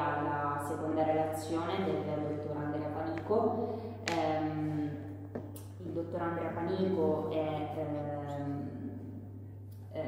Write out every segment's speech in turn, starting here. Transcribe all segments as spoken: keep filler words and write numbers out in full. alla seconda relazione del dottor Andrea Panìco. Ehm, il dottor Andrea Panìco è ehm, eh,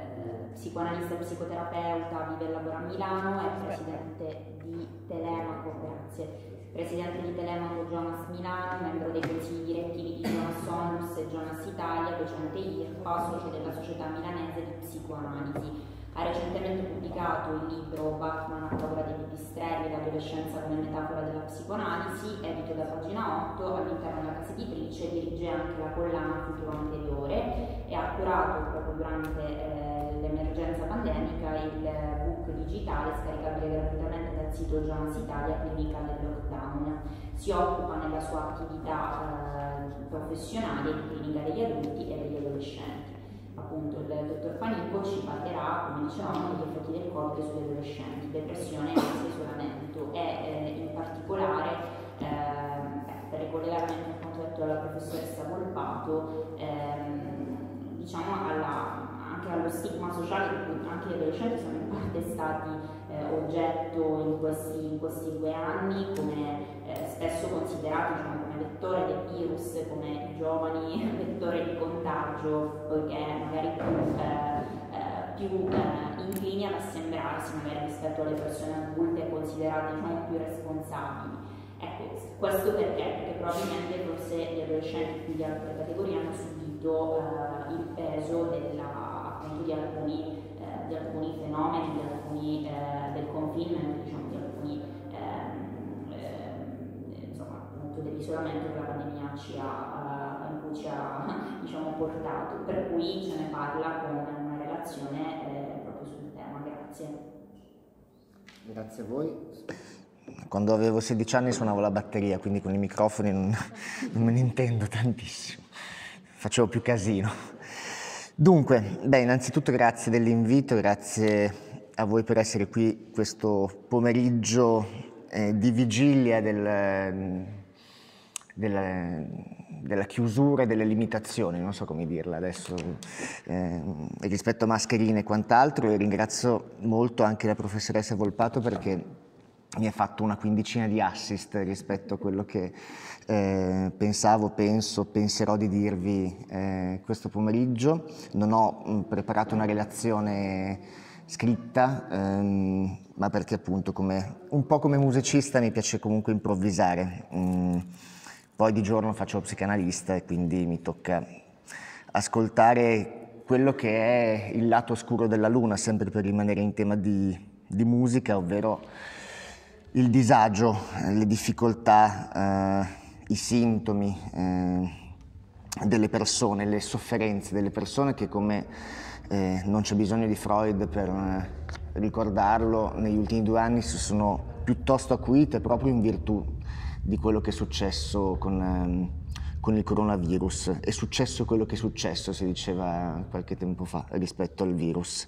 psicoanalista e psicoterapeuta, vive e lavora a Milano, è presidente di Telemaco, grazie. Presidente di Telemaco Jonas Milano, membro dei consigli direttivi di Jonas Onlus e Jonas Italia, docente I R P A, socio della Società Milanese di Psicoanalisi. Ha recentemente pubblicato il libro Batman ha paura dei pipistrelli, l'adolescenza come metafora della psicoanalisi, edito da Pagina otto all'interno della casa editrice, dirige anche la collana Futuro Anteriore e ha curato proprio durante eh, l'emergenza pandemica il digitale scaricabile gratuitamente dal sito Jonas Italia, Clinica del Lockdown. Si occupa nella sua attività eh, professionale di clinica degli adulti e degli adolescenti. Appunto il dottor Panìco ci parlerà, come dicevamo, degli effetti del Covid sugli adolescenti, depressione, ansia, isolamento e eh, in particolare, eh, per ricollegarmi anche a quanto detto dalla professoressa Volpato, ehm, diciamo alla allo stigma sociale di cui anche gli adolescenti sono in parte stati eh, oggetto in questi, in questi due anni, come eh, spesso considerati, diciamo, come vettore del virus, come giovani vettore di contagio, poiché magari più, eh, eh, più eh, inclini ad assembrarsi magari rispetto alle persone adulte considerate, diciamo, più responsabili. Ecco, questo perché? Perché probabilmente forse gli adolescenti, quindi altre categorie, hanno subito eh, il peso della Di alcuni, eh, di alcuni fenomeni, di alcuni, eh, del confinement, diciamo, di alcuni, eh, eh, insomma, appunto dell'isolamento che la pandemia ci ha, eh, in cui ci ha, diciamo, portato, per cui ce ne parla con una relazione eh, proprio sul tema. Grazie. Grazie a voi. Quando avevo sedici anni suonavo la batteria, quindi con i microfoni non, non me ne intendo tantissimo, facevo più casino. Dunque, beh, innanzitutto grazie dell'invito, grazie a voi per essere qui questo pomeriggio eh, di vigilia del, della, della chiusura e delle limitazioni, non so come dirla adesso, eh, rispetto a mascherine e quant'altro, e ringrazio molto anche la professoressa Volpato perché mi ha fatto una quindicina di assist rispetto a quello che eh, pensavo, penso, penserò di dirvi eh, questo pomeriggio. Non ho mh, preparato una relazione scritta, ehm, ma perché appunto come, un po' come musicista mi piace comunque improvvisare. Mm, poi di giorno faccio psicanalista e quindi mi tocca ascoltare quello che è il lato oscuro della luna, sempre per rimanere in tema di, di musica, ovvero il disagio, le difficoltà, eh, i sintomi eh, delle persone, le sofferenze delle persone che, come eh, non c'è bisogno di Freud per eh, ricordarlo, negli ultimi due anni si sono piuttosto acuite proprio in virtù di quello che è successo con, eh, con il coronavirus. È successo quello che è successo, si diceva qualche tempo fa, rispetto al virus.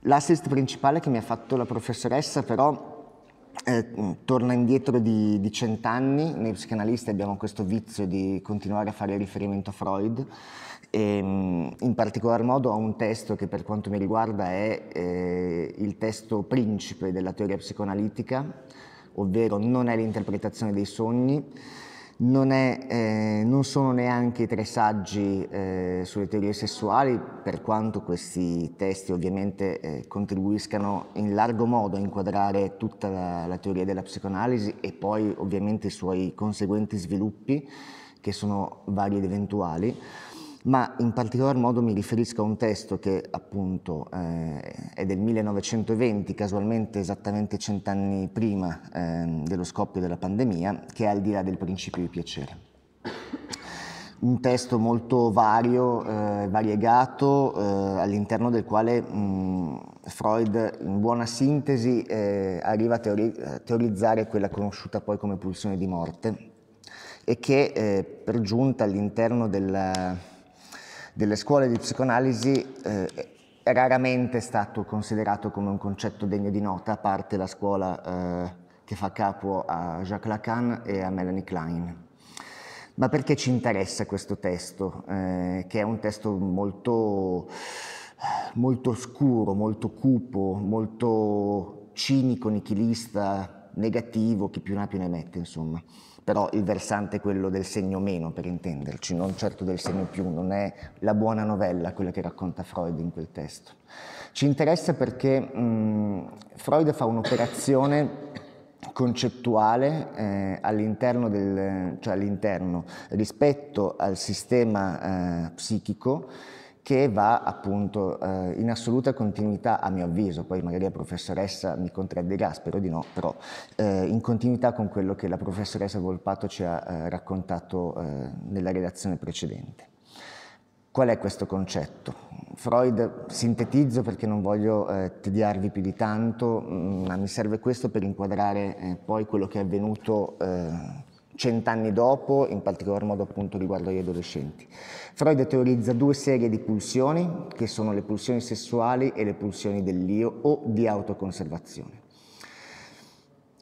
L'assist principale che mi ha fatto la professoressa però Eh, torna indietro di, di cent'anni. Noi psicanalisti abbiamo questo vizio di continuare a fare riferimento a Freud e, in particolar modo, a un testo che per quanto mi riguarda è eh, il testo principe della teoria psicoanalitica, ovvero non è l'interpretazione dei sogni, non, è, eh, non sono neanche i tre saggi eh, sulle teorie sessuali, per quanto questi testi ovviamente eh, contribuiscano in largo modo a inquadrare tutta la, la teoria della psicoanalisi e poi ovviamente i suoi conseguenti sviluppi, che sono vari ed eventuali, ma in particolar modo mi riferisco a un testo che appunto eh, è del millenovecentoventi, casualmente esattamente cent'anni prima eh, dello scoppio della pandemia, che è Al di là del principio di piacere. Un testo molto vario, eh, variegato, eh, all'interno del quale mh, Freud in buona sintesi eh, arriva a teori- teorizzare quella conosciuta poi come pulsione di morte e che eh, per giunta all'interno della delle scuole di psicoanalisi eh, è raramente stato considerato come un concetto degno di nota, a parte la scuola eh, che fa capo a Jacques Lacan e a Melanie Klein. Ma perché ci interessa questo testo? Eh, che è un testo molto, molto oscuro, molto cupo, molto cinico, nichilista, negativo, chi più ne ha più ne mette, insomma. Però il versante è quello del segno meno, per intenderci, non certo del segno più, non è la buona novella quella che racconta Freud in quel testo. Ci interessa perché mh, Freud fa un'operazione concettuale eh, all'interno del, cioè all'interno rispetto al sistema eh, psichico, che va appunto eh, in assoluta continuità, a mio avviso, poi magari la professoressa mi contraddirà, spero di no, però eh, in continuità con quello che la professoressa Volpato ci ha eh, raccontato eh, nella redazione precedente. Qual è questo concetto? Freud, sintetizzo perché non voglio eh, tediarvi più di tanto, mh, ma mi serve questo per inquadrare eh, poi quello che è avvenuto eh, cent'anni dopo, in particolar modo appunto riguardo agli adolescenti. Freud teorizza due serie di pulsioni, che sono le pulsioni sessuali e le pulsioni dell'io o di autoconservazione.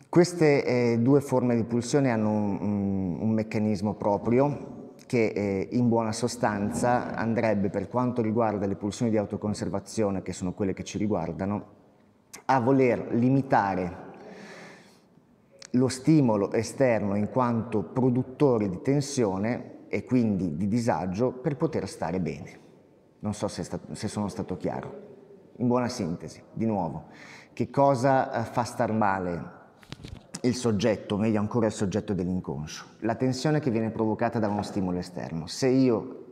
Queste eh, due forme di pulsione hanno un, un meccanismo proprio che eh, in buona sostanza andrebbe, per quanto riguarda le pulsioni di autoconservazione, che sono quelle che ci riguardano, a voler limitare lo stimolo esterno in quanto produttore di tensione e quindi di disagio per poter stare bene. Non so se, sta, se sono stato chiaro. In buona sintesi, di nuovo, che cosa fa star male il soggetto, o meglio ancora il soggetto dell'inconscio? La tensione che viene provocata da uno stimolo esterno. Se io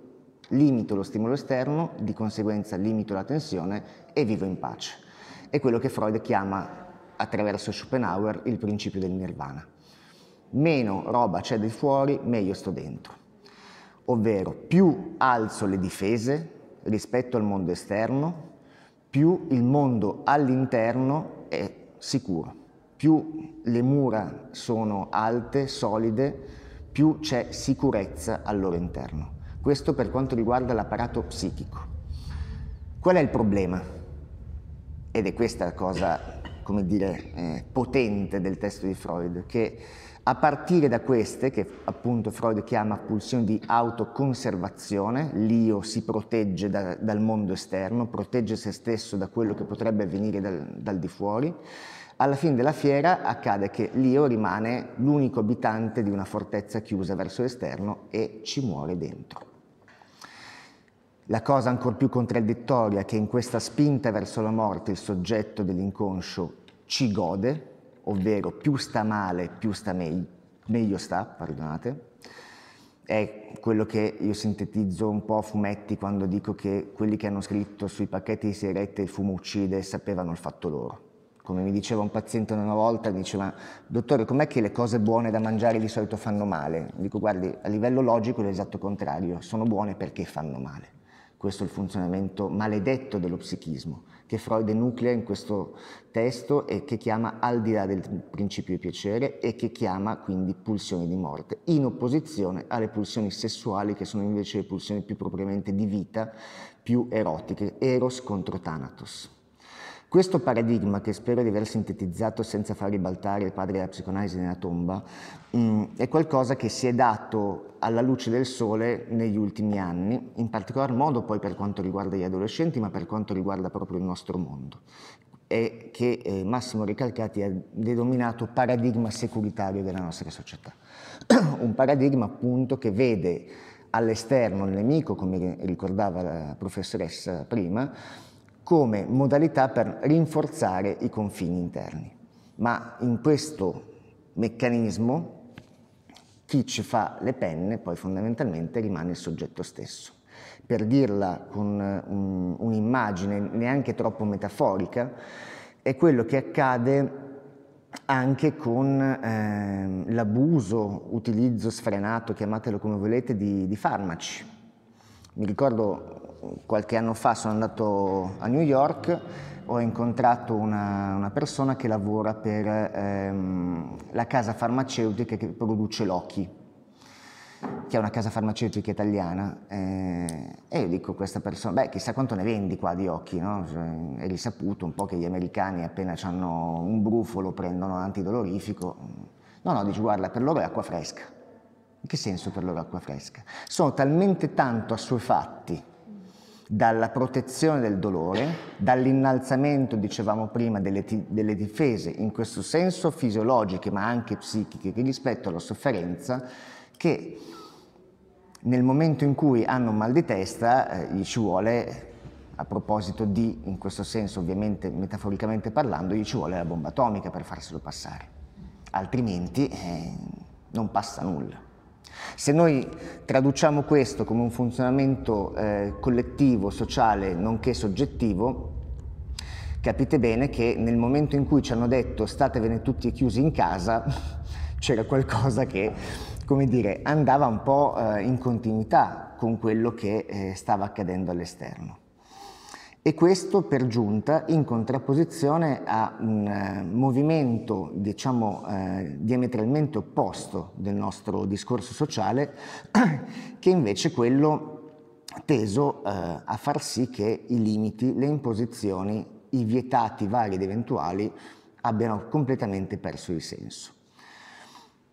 limito lo stimolo esterno, di conseguenza limito la tensione e vivo in pace. È quello che Freud chiama, attraverso Schopenhauer, il principio del nirvana. Meno roba c'è di fuori, meglio sto dentro. Ovvero, più alzo le difese rispetto al mondo esterno, più il mondo all'interno è sicuro. Più le mura sono alte, solide, più c'è sicurezza al loro interno. Questo per quanto riguarda l'apparato psichico. Qual è il problema? Ed è questa la cosa, come dire, eh, potente del testo di Freud, che a partire da queste, che appunto Freud chiama pulsioni di autoconservazione, l'io si protegge da, dal mondo esterno, protegge se stesso da quello che potrebbe avvenire dal, dal di fuori, alla fine della fiera accade che l'io rimane l'unico abitante di una fortezza chiusa verso l'esterno e ci muore dentro. La cosa ancor più contraddittoria è che in questa spinta verso la morte il soggetto dell'inconscio ci gode, ovvero più sta male, più sta meglio, meglio sta, perdonate. È quello che io sintetizzo un po' a fumetti quando dico che quelli che hanno scritto sui pacchetti di sigarette il fumo uccide sapevano il fatto loro. Come mi diceva un paziente una volta, diceva: dottore, com'è che le cose buone da mangiare di solito fanno male? Dico: guardi, a livello logico è l'esatto contrario, sono buone perché fanno male. Questo è il funzionamento maledetto dello psichismo, che Freud enuclea in questo testo e che chiama al di là del principio di piacere e che chiama quindi pulsioni di morte, in opposizione alle pulsioni sessuali, che sono invece le pulsioni più propriamente di vita, più erotiche, eros contro thanatos. Questo paradigma, che spero di aver sintetizzato senza far ribaltare il padre della psicoanalisi nella tomba, è qualcosa che si è dato alla luce del sole negli ultimi anni, in particolar modo poi per quanto riguarda gli adolescenti, ma per quanto riguarda proprio il nostro mondo, e che Massimo Recalcati ha denominato paradigma securitario della nostra società. Un paradigma appunto che vede all'esterno il nemico, come ricordava la professoressa prima, come modalità per rinforzare i confini interni. Ma in questo meccanismo chi ci fa le penne poi fondamentalmente rimane il soggetto stesso. Per dirla con un'immagine neanche troppo metaforica, è quello che accade anche con eh, l'abuso, utilizzo sfrenato, chiamatelo come volete, di, di farmaci. Mi ricordo qualche anno fa sono andato a New York, ho incontrato una, una persona che lavora per ehm, la casa farmaceutica che produce Loki, che è una casa farmaceutica italiana, eh, e io dico a questa persona: beh, chissà quanto ne vendi qua di occhi, no? Cioè, è risaputo un po' che gli americani appena hanno un brufolo prendono antidolorifico. No, no, dici, guarda, per loro è acqua fresca. In che senso per loro acqua fresca? Sono talmente tanto assuefatti dalla protezione del dolore, dall'innalzamento, dicevamo prima, delle, delle difese, in questo senso fisiologiche ma anche psichiche, rispetto alla sofferenza, che nel momento in cui hanno un mal di testa eh, gli ci vuole, a proposito di, in questo senso ovviamente metaforicamente parlando, gli ci vuole la bomba atomica per farselo passare, altrimenti eh, non passa nulla. Se noi traduciamo questo come un funzionamento eh, collettivo, sociale, nonché soggettivo, capite bene che nel momento in cui ci hanno detto statevene tutti chiusi in casa, c'era qualcosa che, come dire, andava un po' eh, in continuità con quello che eh, stava accadendo all'esterno. E questo per giunta in contrapposizione a un eh, movimento, diciamo, eh, diametralmente opposto del nostro discorso sociale, che invece è quello teso eh, a far sì che i limiti, le imposizioni, i vietati vari ed eventuali abbiano completamente perso il senso.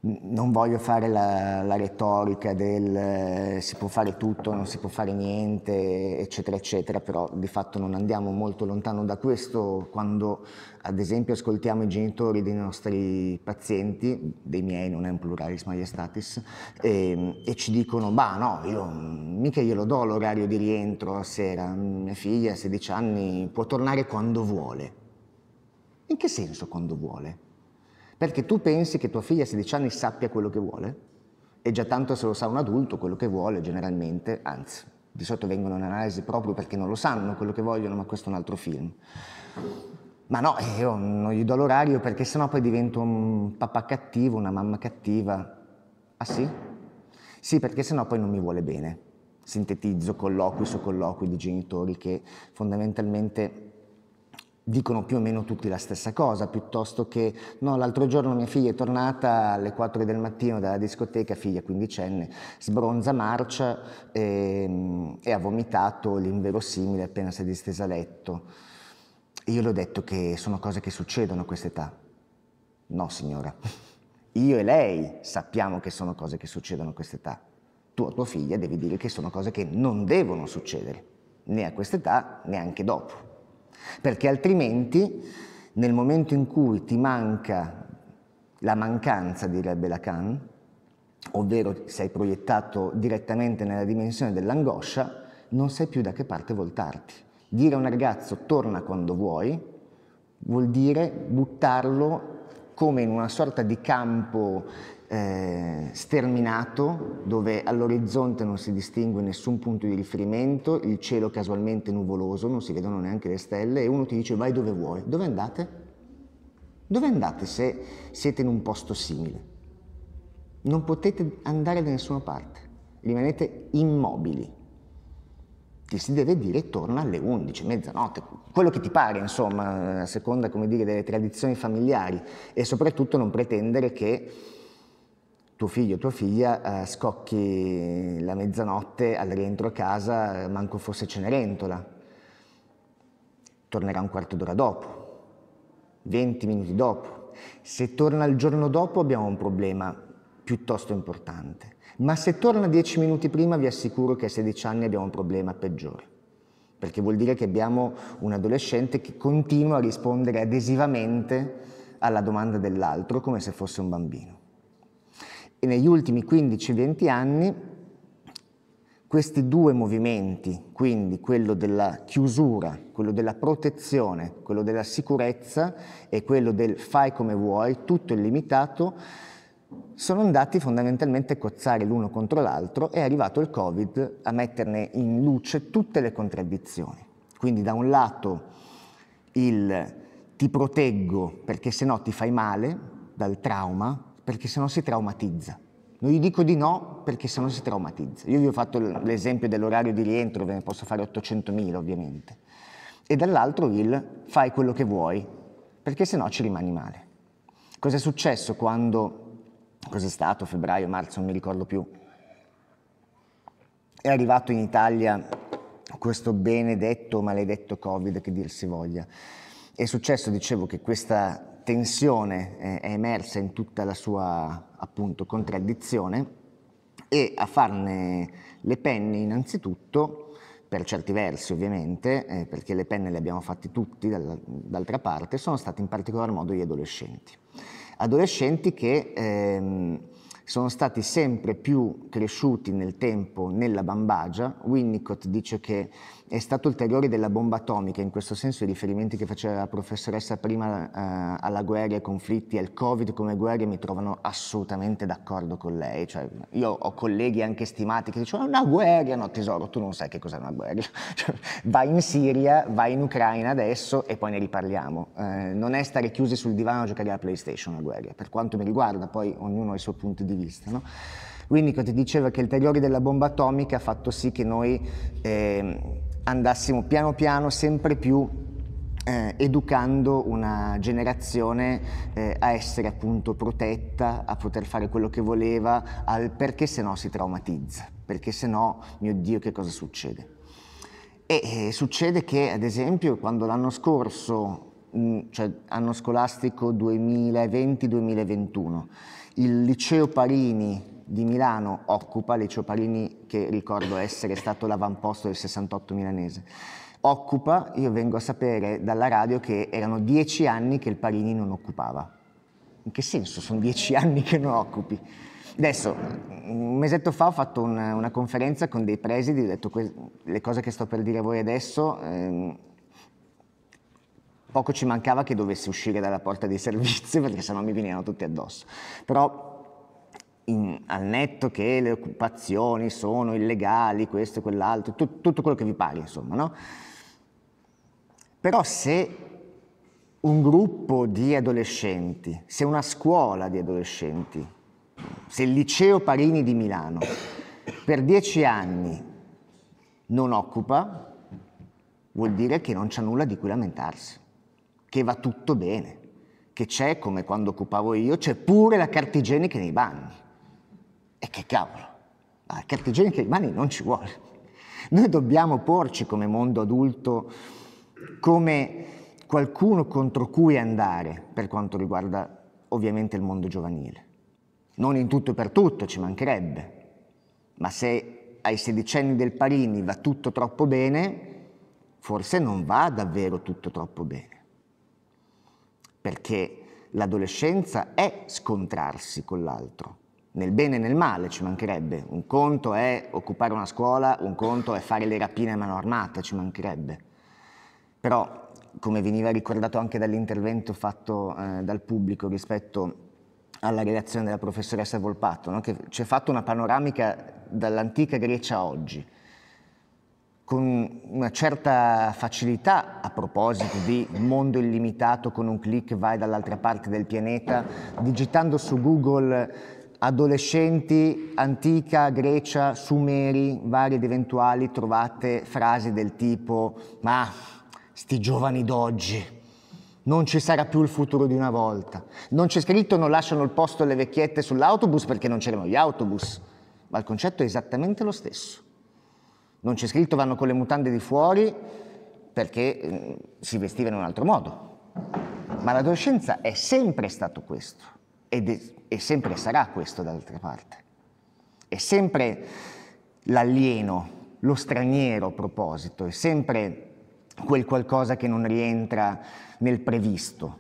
Non voglio fare la, la retorica del eh, si può fare tutto, non si può fare niente, eccetera, eccetera, però di fatto non andiamo molto lontano da questo quando, ad esempio, ascoltiamo i genitori dei nostri pazienti, dei miei, non è un pluralis maiestatis, e, e ci dicono, bah no, io mica glielo do l'orario di rientro a sera, mia figlia a sedici anni può tornare quando vuole. In che senso quando vuole? Perché tu pensi che tua figlia a sedici anni sappia quello che vuole? E già tanto se lo sa un adulto quello che vuole generalmente, anzi, di solito vengono in analisi proprio perché non lo sanno quello che vogliono, ma questo è un altro film. Ma no, io non gli do l'orario perché sennò poi divento un papà cattivo, una mamma cattiva. Ah sì? Sì, perché sennò poi non mi vuole bene. Sintetizzo colloqui su colloqui di genitori che fondamentalmente dicono più o meno tutti la stessa cosa, piuttosto che no, l'altro giorno mia figlia è tornata alle quattro del mattino dalla discoteca, figlia quindicenne, sbronza marcia e, e ha vomitato l'inverosimile appena si è distesa a letto. Io le ho detto che sono cose che succedono a quest'età. No signora, io e lei sappiamo che sono cose che succedono a quest'età. Tu a tua figlia devi dire che sono cose che non devono succedere, né a quest'età né anche dopo. Perché altrimenti, nel momento in cui ti manca la mancanza, direbbe Lacan, ovvero sei proiettato direttamente nella dimensione dell'angoscia, non sai più da che parte voltarti. Dire a un ragazzo torna quando vuoi vuol dire buttarlo come in una sorta di campo eh, sterminato, dove all'orizzonte non si distingue nessun punto di riferimento, il cielo casualmente nuvoloso, non si vedono neanche le stelle, e uno ti dice vai dove vuoi. Dove andate? Dove andate se siete in un posto simile? Non potete andare da nessuna parte, rimanete immobili. Ti si deve dire torna alle undici, mezzanotte, quello che ti pare, insomma, a seconda, come dire, delle tradizioni familiari, e soprattutto non pretendere che tuo figlio o tua figlia eh, scocchi la mezzanotte al rientro a casa, manco fosse Cenerentola. Tornerà un quarto d'ora dopo, venti minuti dopo. Se torna il giorno dopo abbiamo un problema piuttosto importante. Ma se torna dieci minuti prima vi assicuro che a sedici anni abbiamo un problema peggiore, perché vuol dire che abbiamo un adolescente che continua a rispondere adesivamente alla domanda dell'altro come se fosse un bambino. E negli ultimi quindici venti anni questi due movimenti, quindi quello della chiusura, quello della protezione, quello della sicurezza e quello del fai come vuoi, tutto illimitato, sono andati fondamentalmente a cozzare l'uno contro l'altro e è arrivato il Covid a metterne in luce tutte le contraddizioni. Quindi da un lato il ti proteggo perché sennò ti fai male dal trauma, perché sennò si traumatizza. Non gli dico di no perché sennò si traumatizza. Io vi ho fatto l'esempio dell'orario di rientro, ve ne posso fare ottocentomila ovviamente. E dall'altro il fai quello che vuoi perché sennò ci rimani male. Cosa è successo quando... Cos'è stato? Febbraio, marzo, non mi ricordo più. È arrivato in Italia questo benedetto, maledetto Covid, che dir si voglia. È successo, dicevo, che questa tensione eh, è emersa in tutta la sua, appunto, contraddizione, e a farne le penne innanzitutto, per certi versi ovviamente, eh, perché le penne le abbiamo fatte tutti dal, d'altra parte, sono stati in particolar modo gli adolescenti. Adolescenti che ehm, sono stati sempre più cresciuti nel tempo nella bambagia. Winnicott dice che è stato il terrore della bomba atomica, in questo senso i riferimenti che faceva la professoressa prima eh, alla guerra, ai conflitti, al Covid come guerra mi trovano assolutamente d'accordo con lei. Cioè, io ho colleghi anche stimati che dicono una guerra, no tesoro, tu non sai che cos'è una guerra. Cioè, vai in Siria, vai in Ucraina adesso e poi ne riparliamo. Eh, non è stare chiusi sul divano a giocare alla PlayStation una guerra, per quanto mi riguarda, poi ognuno ha i suoi punti di vista, no? Winnicott diceva che il terrore della bomba atomica ha fatto sì che noi eh, andassimo piano piano sempre più eh, educando una generazione eh, a essere appunto protetta, a poter fare quello che voleva, al perché se no si traumatizza, perché se no, mio Dio, che cosa succede? E eh, succede che, ad esempio, quando l'anno scorso, mh, cioè anno scolastico duemilaventi duemilaventuno, il liceo Parini di Milano occupa, liceo Parini che ricordo essere stato l'avamposto del sessantotto milanese, occupa, io vengo a sapere dalla radio che erano dieci anni che il Parini non occupava. In che senso sono dieci anni che non occupi? Adesso, un mesetto fa ho fatto una, una conferenza con dei presidi, ho detto que- le cose che sto per dire a voi adesso, ehm, poco ci mancava che dovessi uscire dalla porta dei servizi perché sennò mi venivano tutti addosso. Però In, al netto che le occupazioni sono illegali, questo e quell'altro, tu, tutto quello che vi pare, insomma, no? Però se un gruppo di adolescenti, se una scuola di adolescenti, se il liceo Parini di Milano per dieci anni non occupa, vuol dire che non c'è nulla di cui lamentarsi, che va tutto bene, che c'è, come quando occupavo io, c'è pure la carta igienica nei bagni. E che cavolo, la carta igienica dei bagni non ci vuole. Noi dobbiamo porci come mondo adulto come qualcuno contro cui andare per quanto riguarda ovviamente il mondo giovanile. Non in tutto e per tutto, ci mancherebbe, ma se ai sedicenni del Parini va tutto troppo bene, forse non va davvero tutto troppo bene. Perché l'adolescenza è scontrarsi con l'altro. Nel bene e nel male, ci mancherebbe. Un conto è occupare una scuola, un conto è fare le rapine a mano armata, ci mancherebbe. Però, come veniva ricordato anche dall'intervento fatto eh, dal pubblico rispetto alla relazione della professoressa Volpato, no? Che ci ha fatto una panoramica dall'antica Grecia a oggi, con una certa facilità, a proposito di mondo illimitato, con un click vai dall'altra parte del pianeta, digitando su Google adolescenti, antica, Grecia, Sumeri, vari ed eventuali, trovate frasi del tipo ma sti giovani d'oggi, non ci sarà più il futuro di una volta. Non c'è scritto non lasciano il posto alle vecchiette sull'autobus perché non c'erano gli autobus, ma il concetto è esattamente lo stesso. Non c'è scritto vanno con le mutande di fuori perché eh, si vestivano in un altro modo. Ma l'adolescenza è sempre stato questo. Ed è, e sempre sarà questo d'altra parte. È sempre l'alieno, lo straniero proposito, è sempre quel qualcosa che non rientra nel previsto.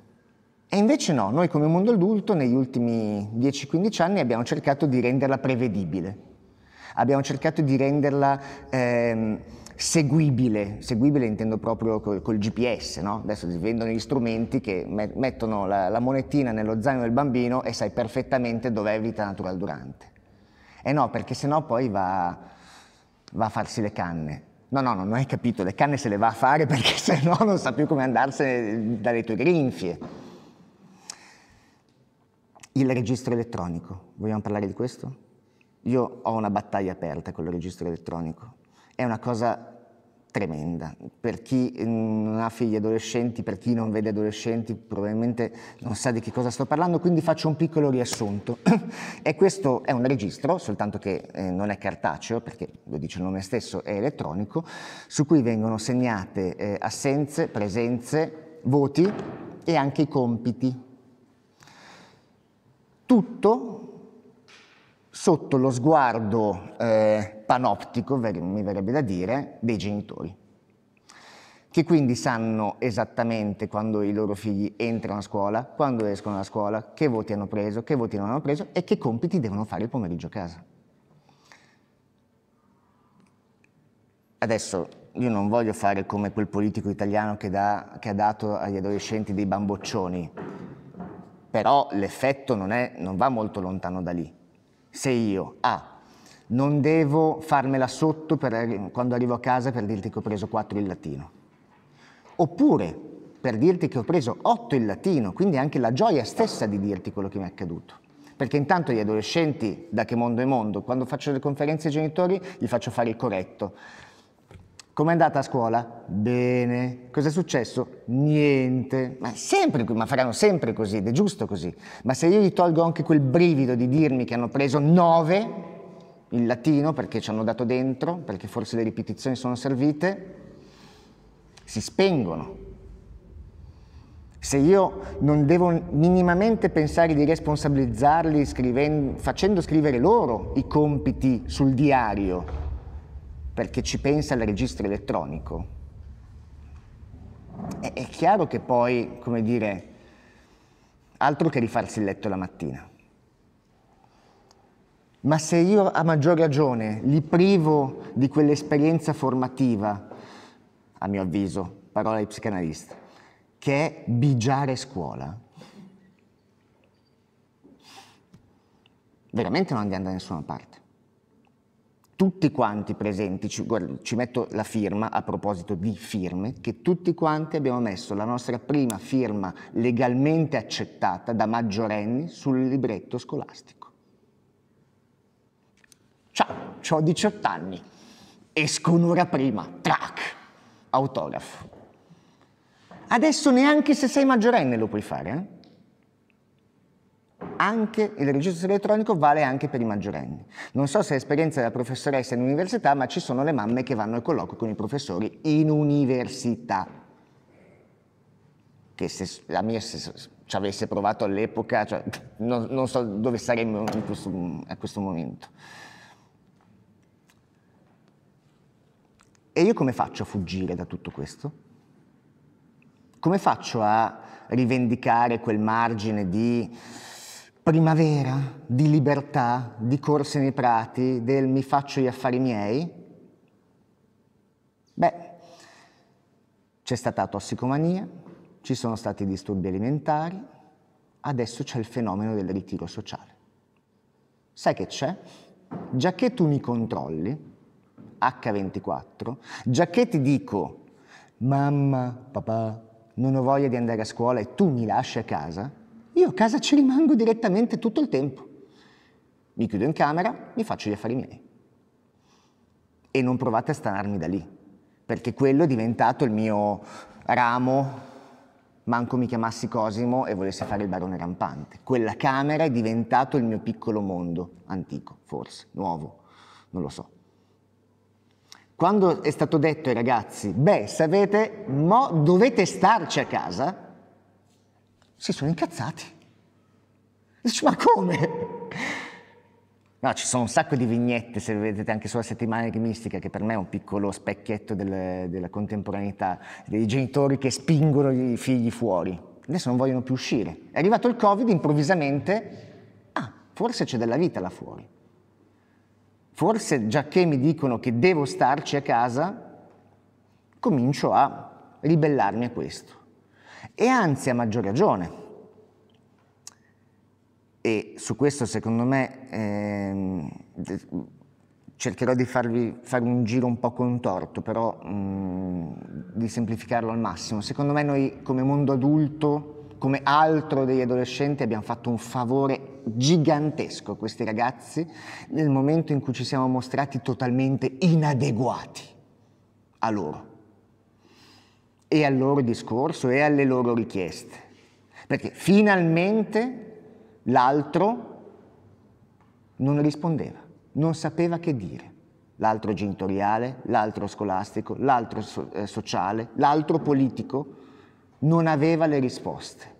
E invece no, noi come mondo adulto negli ultimi dieci quindici anni abbiamo cercato di renderla prevedibile, abbiamo cercato di renderla ehm, seguibile, seguibile intendo proprio col, col G P S, no? Adesso si vendono gli strumenti che me- mettono la, la monetina nello zaino del bambino e sai perfettamente dov'è vita natural durante. E eh no, perché sennò poi va, va a farsi le canne. No, no, no, non hai capito, le canne se le va a fare perché sennò non sa più come andarsene dalle tue grinfie. Il registro elettronico, vogliamo parlare di questo? Io ho una battaglia aperta con il registro elettronico. È una cosa tremenda. Per chi non ha figli adolescenti, per chi non vede adolescenti, probabilmente non sa di che cosa sto parlando, quindi faccio un piccolo riassunto. E questo è un registro, soltanto che eh, non è cartaceo, perché lo dice il nome stesso, è elettronico, su cui vengono segnate eh, assenze, presenze, voti e anche i compiti. Tutto sotto lo sguardo eh, panoptico, mi verrebbe da dire, dei genitori, che quindi sanno esattamente quando i loro figli entrano a scuola, quando escono da scuola, che voti hanno preso, che voti non hanno preso e che compiti devono fare il pomeriggio a casa. Adesso io non voglio fare come quel politico italiano che, da, che ha dato agli adolescenti dei bamboccioni, però l'effetto non, è, non va molto lontano da lì. Se io, ah, non devo farmela sotto per, quando arrivo a casa per dirti che ho preso quattro in latino, oppure per dirti che ho preso otto in latino, quindi anche la gioia stessa di dirti quello che mi è accaduto. Perché intanto gli adolescenti, da che mondo è mondo, quando faccio le conferenze ai genitori, gli faccio fare il corretto. Com'è andata a scuola? Bene. Cos'è successo? Niente. Ma sempre, ma faranno sempre così, ed è giusto così. Ma se io gli tolgo anche quel brivido di dirmi che hanno preso nove in latino perché ci hanno dato dentro, perché forse le ripetizioni sono servite, si spengono. Se io non devo minimamente pensare di responsabilizzarli scrivendo, facendo scrivere loro i compiti sul diario, perché ci pensa il registro elettronico. È, è chiaro che poi, come dire, altro che rifarsi il letto la mattina. Ma se io a maggior ragione li privo di quell'esperienza formativa, a mio avviso, parola di psicanalista, che è bigiare scuola, veramente non andiamo da nessuna parte. Tutti quanti presenti, ci, guarda, ci metto la firma, a proposito di firme, che tutti quanti abbiamo messo la nostra prima firma legalmente accettata da maggiorenni sul libretto scolastico. Ciao, c'ho diciotto anni, esco un'ora prima, trac, autografo. Adesso neanche se sei maggiorenne lo puoi fare, eh? Anche il registro elettronico vale anche per i maggiorenni. Non so se è esperienza della professoressa in università, ma ci sono le mamme che vanno al colloquio con i professori in università. Che se la mia se ci avesse provato all'epoca, cioè, non, non so dove saremmo in questo, a questo momento. E io come faccio a fuggire da tutto questo? Come faccio a rivendicare quel margine di primavera, di libertà, di corse nei prati, del mi faccio gli affari miei? Beh, c'è stata tossicomania, ci sono stati disturbi alimentari, adesso c'è il fenomeno del ritiro sociale. Sai che c'è? Già che tu mi controlli, acca ventiquattro, già che ti dico, mamma, papà, non ho voglia di andare a scuola e tu mi lasci a casa, io a casa ci rimango direttamente tutto il tempo. Mi chiudo in camera, mi faccio gli affari miei. E non provate a stanarmi da lì, perché quello è diventato il mio ramo, manco mi chiamassi Cosimo e volessi fare il barone rampante. Quella camera è diventato il mio piccolo mondo, antico, forse, nuovo, non lo so. Quando è stato detto ai ragazzi, beh, sapete, mo dovete starci a casa, si sono incazzati. Dici, ma come? No, ci sono un sacco di vignette, se vedete anche sulla settimana enigmistica, che per me è un piccolo specchietto delle, della contemporaneità, dei genitori che spingono i figli fuori. Adesso non vogliono più uscire. È arrivato il Covid, improvvisamente, ah, forse c'è della vita là fuori. Forse, già che mi dicono che devo starci a casa, comincio a ribellarmi a questo. E anzi, a maggior ragione. E su questo, secondo me, ehm, cercherò di farvi fare un giro un po' contorto, però mh, di semplificarlo al massimo. Secondo me noi, come mondo adulto, come altro degli adolescenti, abbiamo fatto un favore gigantesco a questi ragazzi nel momento in cui ci siamo mostrati totalmente inadeguati a loro e al loro discorso e alle loro richieste, perché finalmente l'altro non rispondeva, non sapeva che dire, l'altro genitoriale, l'altro scolastico, l'altro so- eh, sociale, l'altro politico non aveva le risposte,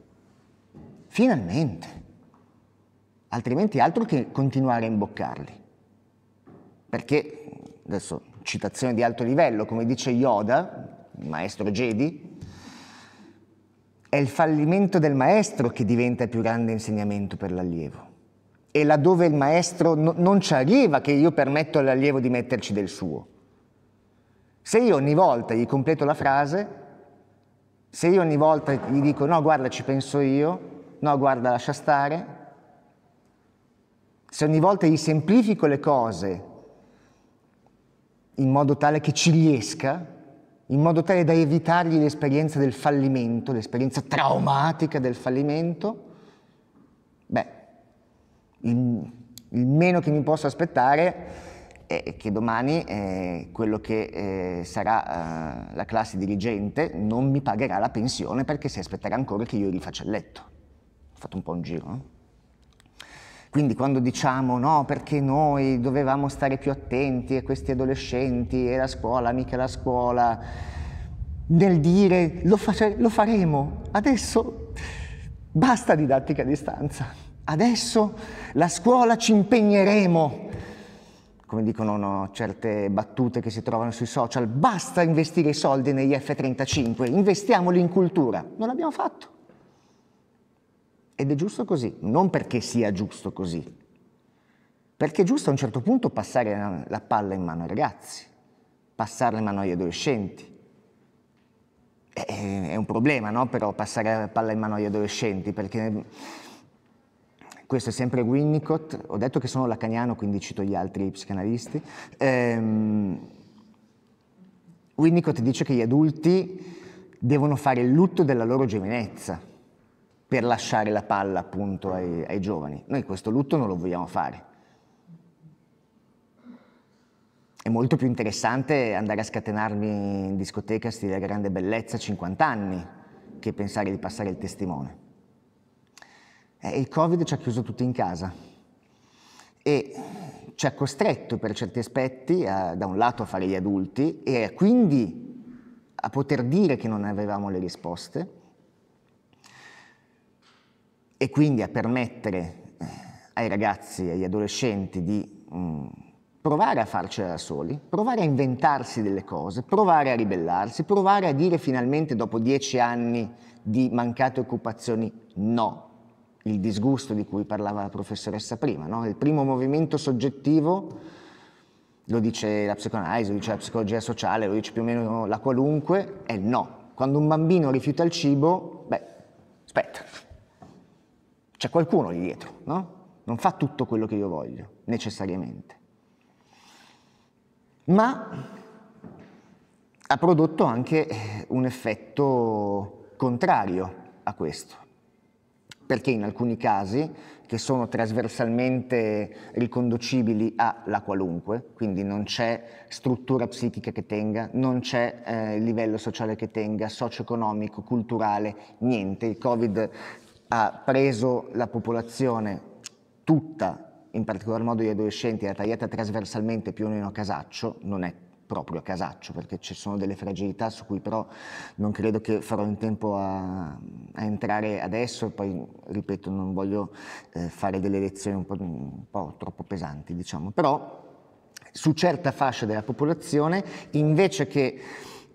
finalmente. altrimenti altro che continuare a imboccarli. Perché, adesso citazione di alto livello, come dice Yoda, il maestro Jedi, è il fallimento del maestro che diventa il più grande insegnamento per l'allievo. E laddove il maestro no, non ci arriva, che io permetto all'allievo di metterci del suo. Se io ogni volta gli completo la frase, se io ogni volta gli dico no, guarda, ci penso io, no, guarda, lascia stare, se ogni volta gli semplifico le cose in modo tale che ci riesca, in modo tale da evitargli l'esperienza del fallimento, l'esperienza traumatica del fallimento, beh, Il, il meno che mi posso aspettare è che domani eh, quello che eh, sarà eh, la classe dirigente non mi pagherà la pensione perché si aspetterà ancora che io rifaccia il letto. Ho fatto un po' un giro. No? Quindi quando diciamo no, perché noi dovevamo stare più attenti a questi adolescenti e la scuola, mica la scuola, nel dire lo, face- lo faremo, adesso basta didattica a distanza. Adesso la scuola ci impegneremo, come dicono no, certe battute che si trovano sui social, basta investire i soldi negli F trentacinque, investiamoli in cultura. Non l'abbiamo fatto. Ed è giusto così, non perché sia giusto così, perché è giusto a un certo punto passare la palla in mano ai ragazzi, passarla in mano agli adolescenti. È un problema, no? Però passare la palla in mano agli adolescenti, perché... Questo è sempre Winnicott, ho detto che sono lacaniano, quindi cito gli altri psicanalisti. Ehm, Winnicott dice che gli adulti devono fare il lutto della loro giovinezza per lasciare la palla appunto ai, ai giovani. Noi questo lutto non lo vogliamo fare. È molto più interessante andare a scatenarmi in discoteca stile grande bellezza cinquanta anni che pensare di passare il testimone. Il Covid ci ha chiuso tutti in casa e ci ha costretto per certi aspetti a, da un lato a fare gli adulti e quindi a poter dire che non avevamo le risposte e quindi a permettere ai ragazzi e agli adolescenti di mh, provare a farcela da soli, provare a inventarsi delle cose, provare a ribellarsi, provare a dire finalmente dopo dieci anni di mancate occupazioni no. Il disgusto di cui parlava la professoressa prima, no? Il primo movimento soggettivo, lo dice la psicoanalisi, lo dice la psicologia sociale, lo dice più o meno la qualunque, è il no. Quando un bambino rifiuta il cibo, beh, aspetta, c'è qualcuno lì dietro, no? Non fa tutto quello che io voglio, necessariamente. Ma ha prodotto anche un effetto contrario a questo. Perché in alcuni casi, che sono trasversalmente riconducibili alla qualunque, quindi non c'è struttura psichica che tenga, non c'è eh, livello sociale che tenga, socio-economico, culturale, niente. Il Covid ha preso la popolazione tutta, in particolar modo gli adolescenti, l'ha tagliata trasversalmente più o meno a casaccio, non è proprio a casaccio, perché ci sono delle fragilità su cui però non credo che farò in tempo a, a entrare adesso, poi ripeto non voglio eh, fare delle lezioni un po', un po' troppo pesanti, diciamo, però su certa fascia della popolazione invece che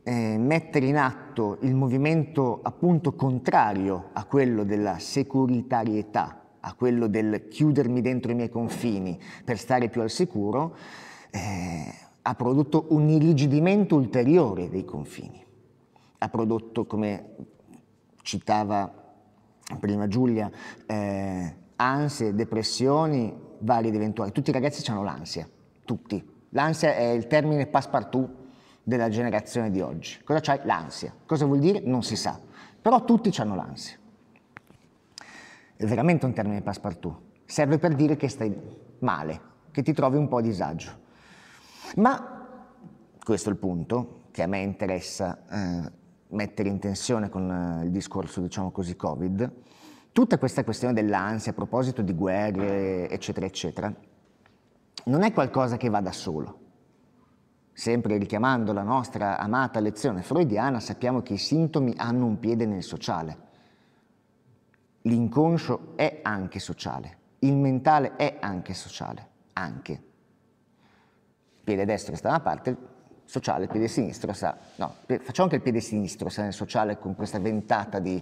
eh, mettere in atto il movimento appunto contrario a quello della securitarietà, a quello del chiudermi dentro i miei confini per stare più al sicuro, eh, ha prodotto un irrigidimento ulteriore dei confini, ha prodotto, come citava prima Giulia, eh, ansie, depressioni, varie ed eventuali. Tutti i ragazzi hanno l'ansia, tutti. L'ansia è il termine passepartout della generazione di oggi. Cosa c'hai? L'ansia. Cosa vuol dire? Non si sa. Però tutti hanno l'ansia. È veramente un termine passepartout. Serve per dire che stai male, che ti trovi un po' a disagio. Ma questo è il punto che a me interessa eh, mettere in tensione con eh, il discorso, diciamo così, Covid. Tutta questa questione dell'ansia a proposito di guerre, eccetera, eccetera, non è qualcosa che va da solo. Sempre richiamando la nostra amata lezione freudiana, sappiamo che i sintomi hanno un piede nel sociale. L'inconscio è anche sociale. il mentale è anche sociale, anche. Piede destro sta da una parte, sociale, il piede sinistro sta... No, facciamo che il piede sinistro sta nel sociale con questa ventata di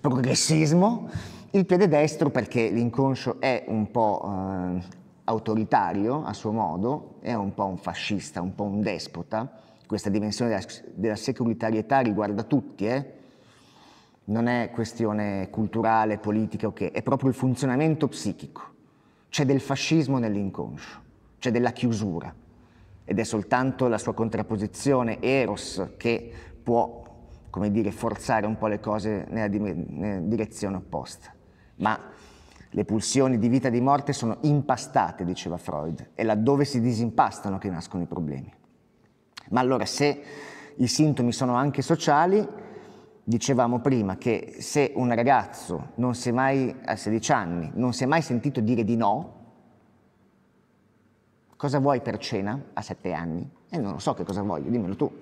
progressismo, il piede destro perché l'inconscio è un po' eh, autoritario a suo modo, è un po' un fascista, un po' un despota, questa dimensione della, della securitarietà riguarda tutti, eh? Non è questione culturale, politica, okay. È proprio il funzionamento psichico. C'è del fascismo nell'inconscio, c'è della chiusura, ed è soltanto la sua contrapposizione eros che può, come dire, forzare un po' le cose nella, di, nella direzione opposta. Ma le pulsioni di vita e di morte sono impastate, diceva Freud, è laddove si disimpastano che nascono i problemi. Ma allora, se i sintomi sono anche sociali, dicevamo prima che se un ragazzo non si è mai, a sedici anni, non si è mai sentito dire di no, cosa vuoi per cena a sette anni? E eh, non lo so che cosa voglio, dimmelo tu.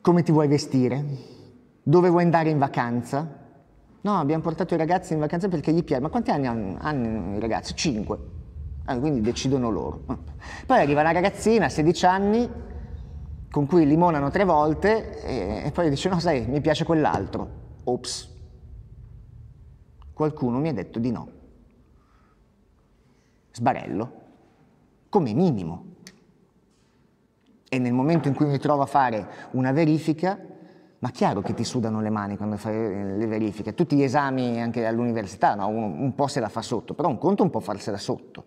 Come ti vuoi vestire? Dove vuoi andare in vacanza? No, abbiamo portato i ragazzi in vacanza perché gli piace. Ma quanti anni hanno, hanno i ragazzi? Cinque. Ah, quindi decidono loro. Poi arriva una ragazzina a sedici anni con cui limonano tre volte e, e poi dice no sai mi piace quell'altro. Ops, qualcuno mi ha detto di no. Sbarello, come minimo. E nel momento in cui mi trovo a fare una verifica, ma chiaro che ti sudano le mani quando fai le verifiche, tutti gli esami anche all'università, no? un, un po' se la fa sotto, però un conto un po' farsela sotto.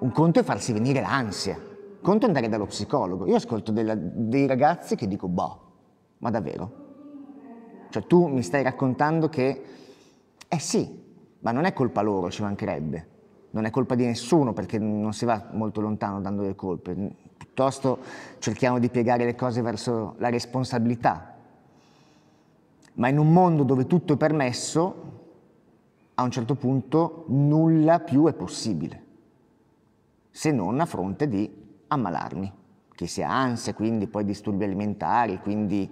Un conto è farsi venire l'ansia, un conto è andare dallo psicologo. Io ascolto della, dei ragazzi che dico, boh, ma davvero? Cioè tu mi stai raccontando che, eh sì, ma non è colpa loro, ci mancherebbe. Non è colpa di nessuno perché non si va molto lontano dando le colpe. Piuttosto cerchiamo di piegare le cose verso la responsabilità. Ma in un mondo dove tutto è permesso, a un certo punto nulla più è possibile. Se non a fronte di ammalarmi, che sia ansia, quindi poi disturbi alimentari, quindi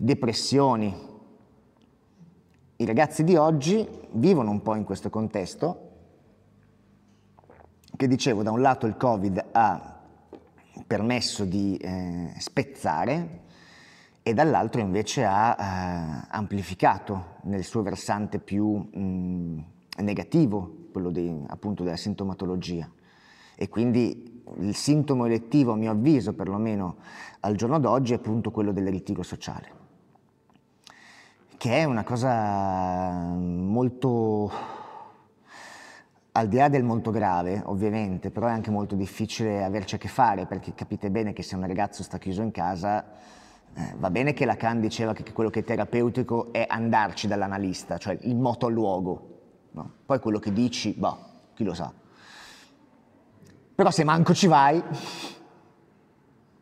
depressioni. I ragazzi di oggi vivono un po' in questo contesto, che dicevo, da un lato il Covid ha permesso di eh, spezzare e dall'altro invece ha eh, amplificato nel suo versante più mh, negativo, quello dei, appunto della sintomatologia. E quindi il sintomo elettivo, a mio avviso, perlomeno al giorno d'oggi, è appunto quello del ritiro sociale, che è una cosa molto, al di là del molto grave, ovviamente, però è anche molto difficile averci a che fare, perché capite bene che se un ragazzo sta chiuso in casa, eh, va bene che Lacan diceva che quello che è terapeutico è andarci dall'analista, cioè il moto al luogo, no? Poi quello che dici, boh, chi lo sa. Però se manco ci vai,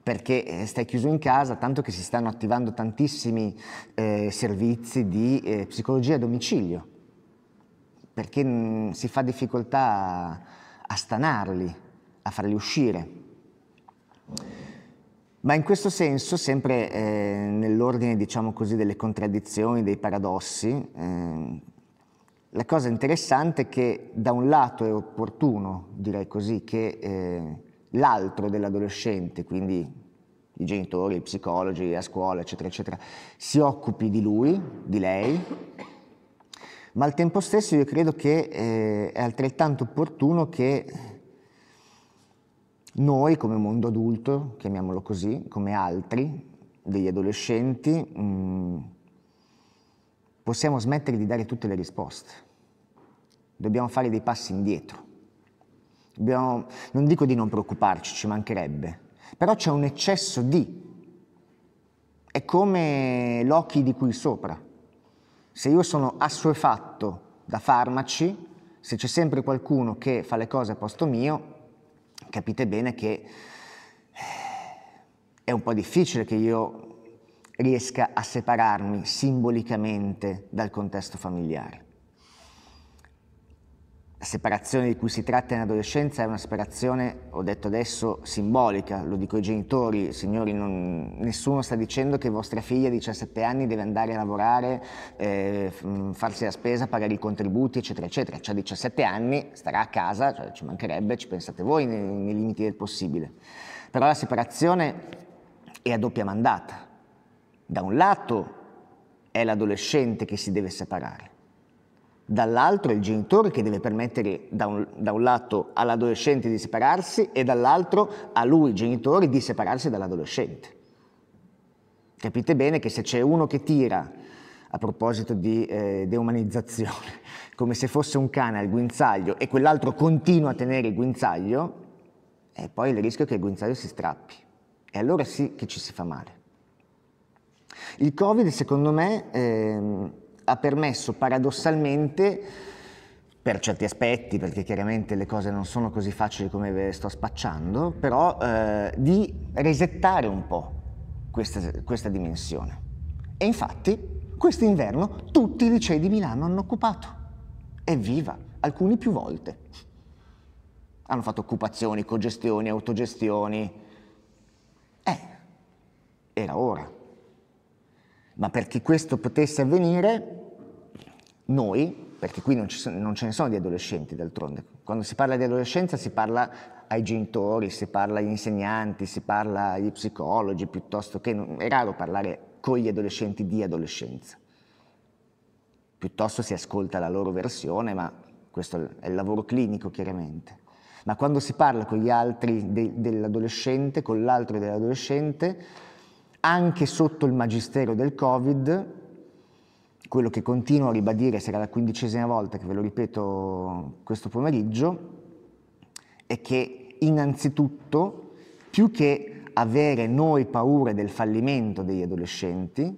perché stai chiuso in casa, tanto che si stanno attivando tantissimi eh, servizi di eh, psicologia a domicilio, perché mh, si fa difficoltà a, a stanarli, a farli uscire. Ma in questo senso, sempre eh, nell'ordine, diciamo così, delle contraddizioni, dei paradossi, eh, la cosa interessante è che da un lato è opportuno, direi così, che eh, l'altro dell'adolescente, quindi i genitori, i psicologi, la scuola, eccetera, eccetera, si occupi di lui, di lei, ma al tempo stesso io credo che eh, è altrettanto opportuno che noi, come mondo adulto, chiamiamolo così, come altri, degli adolescenti, mh, possiamo smettere di dare tutte le risposte. Dobbiamo fare dei passi indietro. Dobbiamo, non dico di non preoccuparci, ci mancherebbe, però c'è un eccesso di. È come l'occhi di cui sopra. Se io sono assuefatto da farmaci, se c'è sempre qualcuno che fa le cose a posto mio, capite bene che è un po' difficile che io riesca a separarmi simbolicamente dal contesto familiare. La separazione di cui si tratta in adolescenza è una separazione, ho detto adesso, simbolica, lo dico ai genitori, signori, non, nessuno sta dicendo che vostra figlia a diciassette anni deve andare a lavorare, eh, farsi la spesa, pagare i contributi, eccetera, eccetera. Cioè, a diciassette anni starà a casa, cioè, ci mancherebbe, ci pensate voi nei, nei limiti del possibile. Però la separazione è a doppia mandata. Da un lato è l'adolescente che si deve separare, dall'altro è il genitore che deve permettere da un, da un lato all'adolescente di separarsi e dall'altro a lui, genitore, di separarsi dall'adolescente. Capite bene che se c'è uno che tira, a proposito di eh, deumanizzazione, come se fosse un cane al guinzaglio e quell'altro continua a tenere il guinzaglio, e poi il rischio è che il guinzaglio si strappi. E allora sì che ci si fa male. Il Covid, secondo me, ehm, ha permesso paradossalmente, per certi aspetti, perché chiaramente le cose non sono così facili come ve sto spacciando, però eh, di resettare un po' questa, questa dimensione. E infatti quest'inverno tutti i licei di Milano hanno occupato. Evviva! Alcuni più volte. Hanno fatto occupazioni, cogestioni, autogestioni. Eh, era ora. Ma perché questo potesse avvenire, noi, perché qui non, ci sono, non ce ne sono di adolescenti d'altronde, quando si parla di adolescenza si parla ai genitori, si parla agli insegnanti, si parla agli psicologi, piuttosto che, non, è raro parlare con gli adolescenti di adolescenza, piuttosto si ascolta la loro versione, ma questo è il lavoro clinico chiaramente. Ma quando si parla con gli altri de, dell'adolescente, con l'altro dell'adolescente, anche sotto il magistero del Covid, quello che continuo a ribadire, sarà la quindicesima volta che ve lo ripeto questo pomeriggio, è che innanzitutto, più che avere noi paura del fallimento degli adolescenti,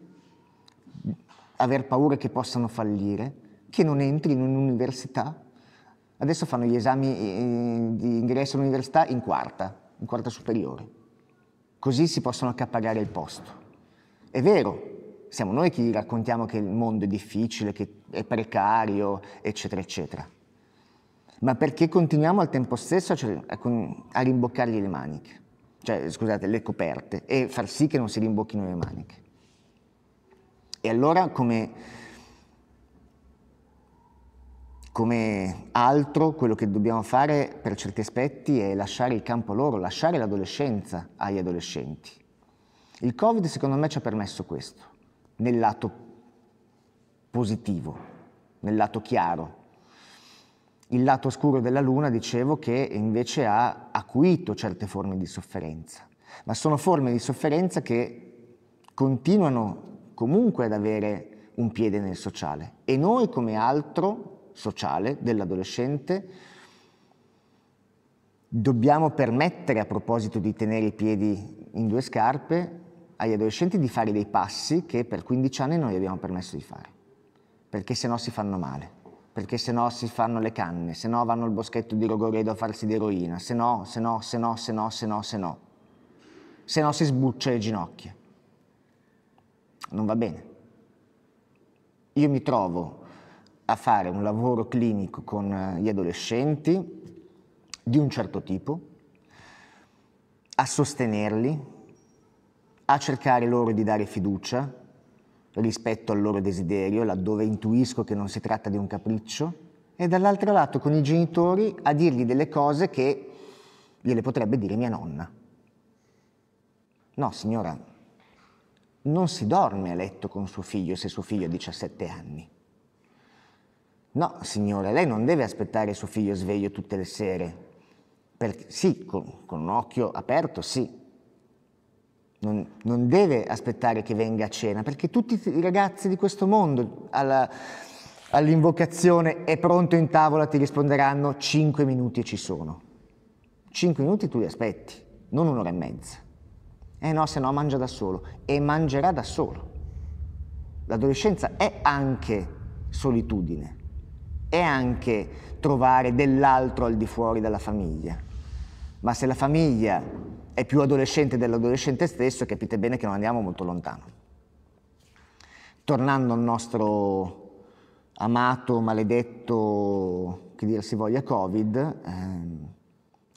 aver paura che possano fallire, che non entrino in università, adesso fanno gli esami di ingresso all'università in quarta, in quarta superiore. Così si possono accaparrare il posto. È vero, siamo noi che raccontiamo che il mondo è difficile, che è precario, eccetera, eccetera. Ma perché continuiamo al tempo stesso cioè, a, a rimboccargli le maniche, cioè, scusate, le coperte, e far sì che non si rimbocchino le maniche. E allora, come, come altro, quello che dobbiamo fare per certi aspetti è lasciare il campo loro, lasciare l'adolescenza agli adolescenti. Il Covid, secondo me, ci ha permesso questo, nel lato positivo, nel lato chiaro. Il lato oscuro della luna, dicevo, che invece ha acuito certe forme di sofferenza, ma sono forme di sofferenza che continuano comunque ad avere un piede nel sociale. E noi, come altro sociale dell'adolescente, dobbiamo permettere, a proposito di tenere i piedi in due scarpe, agli adolescenti di fare dei passi che per quindici anni non gli abbiamo permesso di fare, perché sennò si fanno male, perché sennò si fanno le canne, sennò vanno al boschetto di Rogoredo a farsi di eroina, sennò, sennò, sennò, sennò, sennò, sennò, sennò si sbuccia le ginocchia. Non va bene. Io mi trovo a fare un lavoro clinico con gli adolescenti di un certo tipo, a sostenerli, a cercare loro di dare fiducia rispetto al loro desiderio, laddove intuisco che non si tratta di un capriccio, e dall'altro lato con i genitori a dirgli delle cose che gliele potrebbe dire mia nonna. No, signora, non si dorme a letto con suo figlio se suo figlio ha diciassette anni. No, signore, lei non deve aspettare suo figlio sveglio tutte le sere. Perché, sì, con, con un occhio aperto, sì. Non, non deve aspettare che venga a cena, perché tutti i ragazzi di questo mondo all'invocazione è pronto in tavola ti risponderanno cinque minuti e ci sono. cinque minuti tu li aspetti, non un'ora e mezza. Eh no, se no mangia da solo. E mangerà da solo. L'adolescenza è anche solitudine. È anche trovare dell'altro al di fuori della famiglia. Ma se la famiglia è più adolescente dell'adolescente stesso, capite bene che non andiamo molto lontano. Tornando al nostro amato, maledetto, che dir si voglia, Covid, ehm,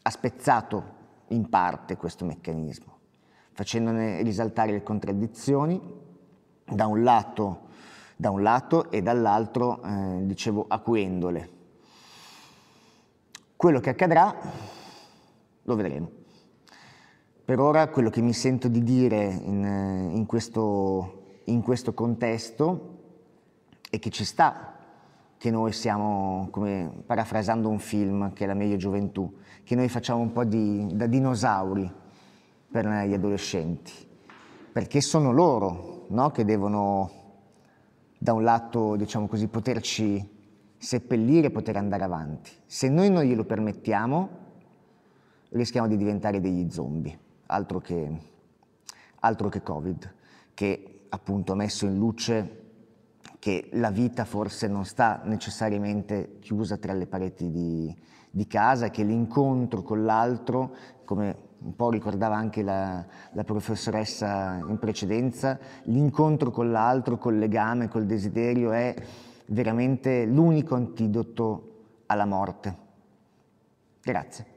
ha spezzato in parte questo meccanismo, facendone risaltare le contraddizioni da un lato, da un lato e dall'altro, eh, dicevo, acuendole. Quello che accadrà lo vedremo. Per ora quello che mi sento di dire in, in, questo, in questo contesto è che ci sta che noi siamo, come parafrasando un film che è La Meglio Gioventù, che noi facciamo un po' di, da dinosauri per gli adolescenti, perché sono loro, no, che devono da un lato, diciamo così, poterci seppellire e poter andare avanti. Se noi non glielo permettiamo rischiamo di diventare degli zombie, altro che, altro che Covid, che appunto ha messo in luce che la vita forse non sta necessariamente chiusa tra le pareti di, di casa, che l'incontro con l'altro, come un po' ricordava anche la, la professoressa in precedenza, l'incontro con l'altro, col legame, col desiderio è veramente l'unico antidoto alla morte. Grazie.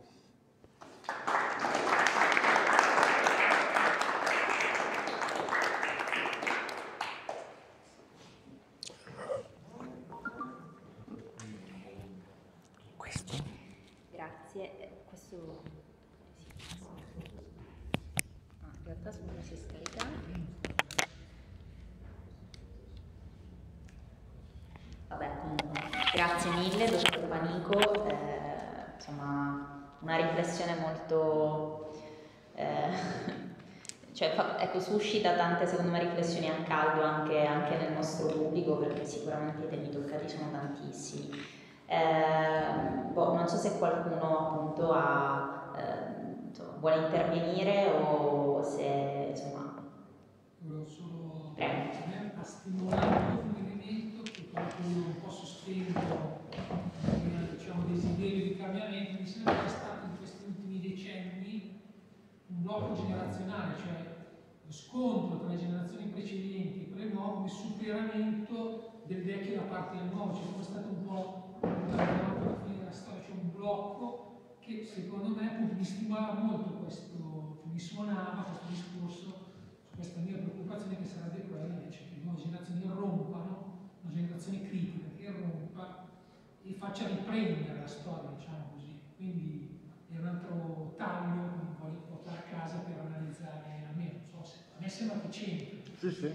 Suscita tante, secondo me, riflessioni a caldo anche, anche nel nostro pubblico, perché sicuramente i temi toccati sono tantissimi. Eh, boh, non so se qualcuno appunto ha, eh, insomma, vuole intervenire o se insomma. Volevo solo a stimolare un movimento che qualcuno un po' sospinto, diciamo, desiderio di cambiamento. Mi sembra che è stato in questi ultimi decenni un blocco generazionale, cioè scontro tra le generazioni precedenti e quelle nuove, il superamento del vecchio da parte del nuovo. C'è cioè, stato un po' alla fine della storia, c'è un blocco che secondo me appunto, mi stimolava molto questo, mi suonava questo discorso, questa mia preoccupazione che sarebbe quella invece che le nuove generazioni rompano, una generazione critica che rompa e faccia riprendere la storia, diciamo così. Quindi è un altro taglio che mi voglio portare a casa per analizzare a me. A me sembra che c'entri. Sì, sì.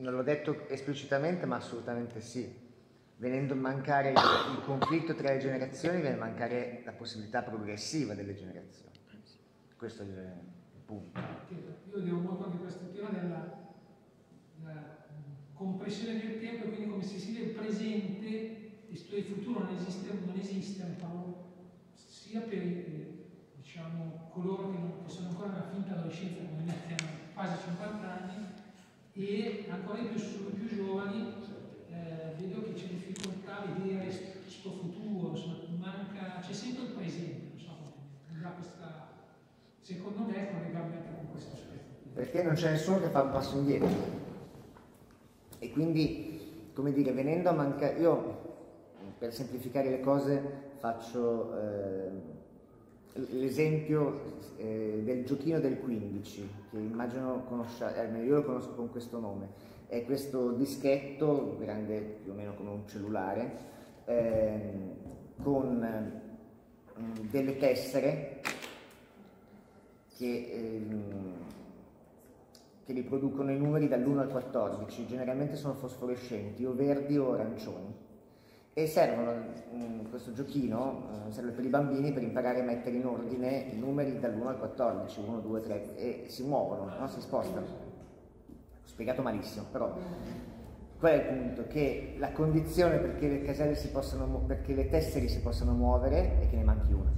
Non l'ho detto esplicitamente, ma assolutamente sì. Venendo a mancare il, il conflitto tra le generazioni, viene a mancare la possibilità progressiva delle generazioni. Questo è il punto. Io devo molto anche questo tema della, della compressione del tempo, quindi come se si vede il presente e il futuro non esiste, non esiste, parlo, sia per il, diciamo, coloro che, non, che sono ancora nella finta adolescenza, come me, che hanno quasi cinquanta anni, e ancora i più, più giovani, eh, vedo che c'è difficoltà a vedere questo futuro, insomma, manca, c'è sempre il presente, non so come, già questa, secondo me è collegabile anche con questo aspetto. Perché non c'è nessuno che fa un passo indietro. E quindi, come dire, venendo a mancare, io per semplificare le cose faccio... Eh, l'esempio eh, del giochino del quindici, che immagino conosciate, almeno io lo conosco con questo nome, è questo dischetto, grande più o meno come un cellulare, eh, con mh, delle tessere che, eh, che riproducono i numeri dall'uno al quattordici, generalmente sono fosforescenti, o verdi o arancioni. E servono, questo giochino serve per i bambini per imparare a mettere in ordine i numeri dall'uno al quattordici, uno, due, tre, e si muovono, no? Si spostano. Ho spiegato malissimo, però quello è il punto, che la condizione perché le caselle si possano, perché le tessere si possano muovere è che ne manchi una.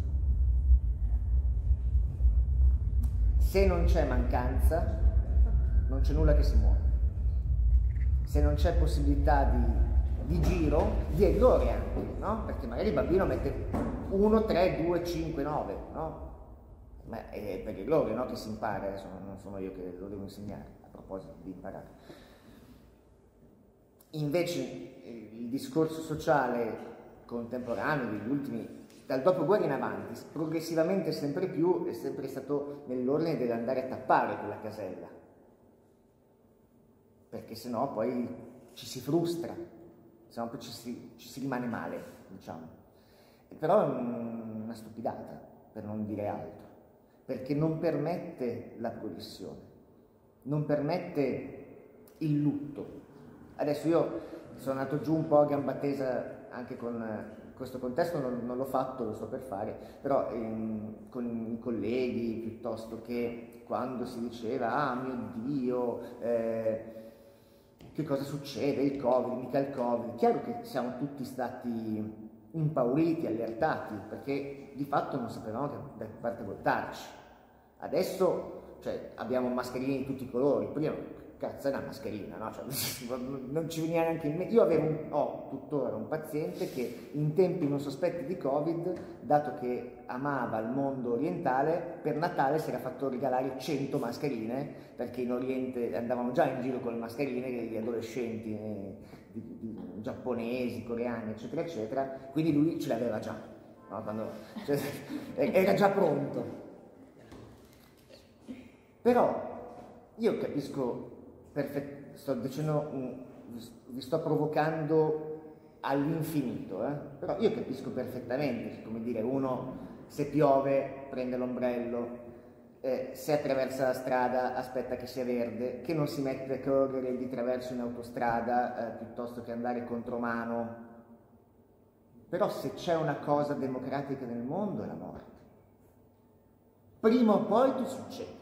Se non c'è mancanza, non c'è nulla che si muove. Se non c'è possibilità di di giro, di errore anche, no? Perché magari il bambino mette uno, tre, due, cinque, nove, no? Ma è per errore, no? Che si impara, adesso non sono io che lo devo insegnare, a proposito di imparare. Invece il discorso sociale contemporaneo degli ultimi, dal dopoguerra in avanti, progressivamente sempre più è sempre stato nell'ordine dell'andare a tappare quella casella, perché sennò poi ci si frustra, sennò poi ci si, ci si rimane male, diciamo. Però è una stupidata, per non dire altro, perché non permette la progressione, non permette il lutto. Adesso io sono andato giù un po' a gamba tesa anche con questo contesto, non, non l'ho fatto, lo sto per fare, però ehm, con i colleghi, piuttosto che quando si diceva ah mio Dio, eh, che cosa succede, il Covid, mica il Covid, chiaro che siamo tutti stati impauriti, allertati, perché di fatto non sapevamo che, da che parte voltarci. Adesso cioè, abbiamo mascherine di tutti i colori, prima... Cazzo, è una mascherina, no? Cioè, non ci veniva neanche in mente. Io avevo un, ho tuttora un paziente che in tempi non sospetti di Covid, dato che amava il mondo orientale, per Natale si era fatto regalare cento mascherine, perché in Oriente andavano già in giro con le mascherine gli adolescenti eh, di, di, giapponesi, coreani, eccetera, eccetera. Quindi lui ce l'aveva già, no? Quando, cioè, era già pronto. Però io capisco. Perfetto, sto dicendo, vi sto provocando all'infinito, eh? Però io capisco perfettamente, come dire, uno se piove prende l'ombrello, eh, se attraversa la strada aspetta che sia verde, che non si mette a correre di traverso in autostrada eh, piuttosto che andare contromano. Però se c'è una cosa democratica nel mondo è la morte. Prima o poi ti succede.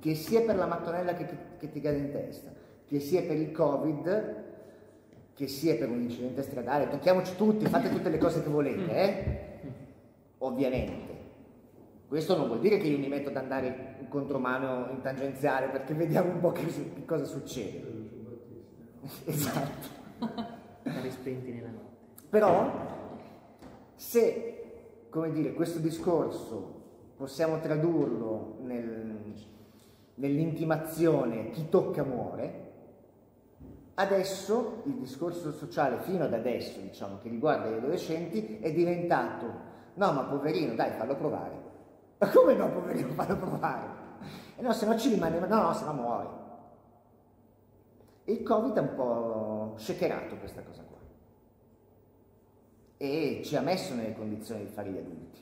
Che sia per la mattonella che, che ti cade in testa, che sia per il Covid, che sia per un incidente stradale, tocchiamoci tutti, fate tutte le cose che volete, eh? Ovviamente. Questo non vuol dire che io mi metto ad andare in contromano in tangenziale, perché vediamo un po' che, che cosa succede. Esatto. Rispenti nella notte. Però, se, come dire, questo discorso possiamo tradurlo nel... nell'intimazione chi tocca muore, adesso il discorso sociale fino ad adesso, diciamo, che riguarda gli adolescenti, è diventato no ma poverino dai fallo provare, ma come no poverino fallo provare? E no, se no ci rimane, no no se no muore. Il Covid ha un po' shakerato questa cosa qua e ci ha messo nelle condizioni di fare gli adulti,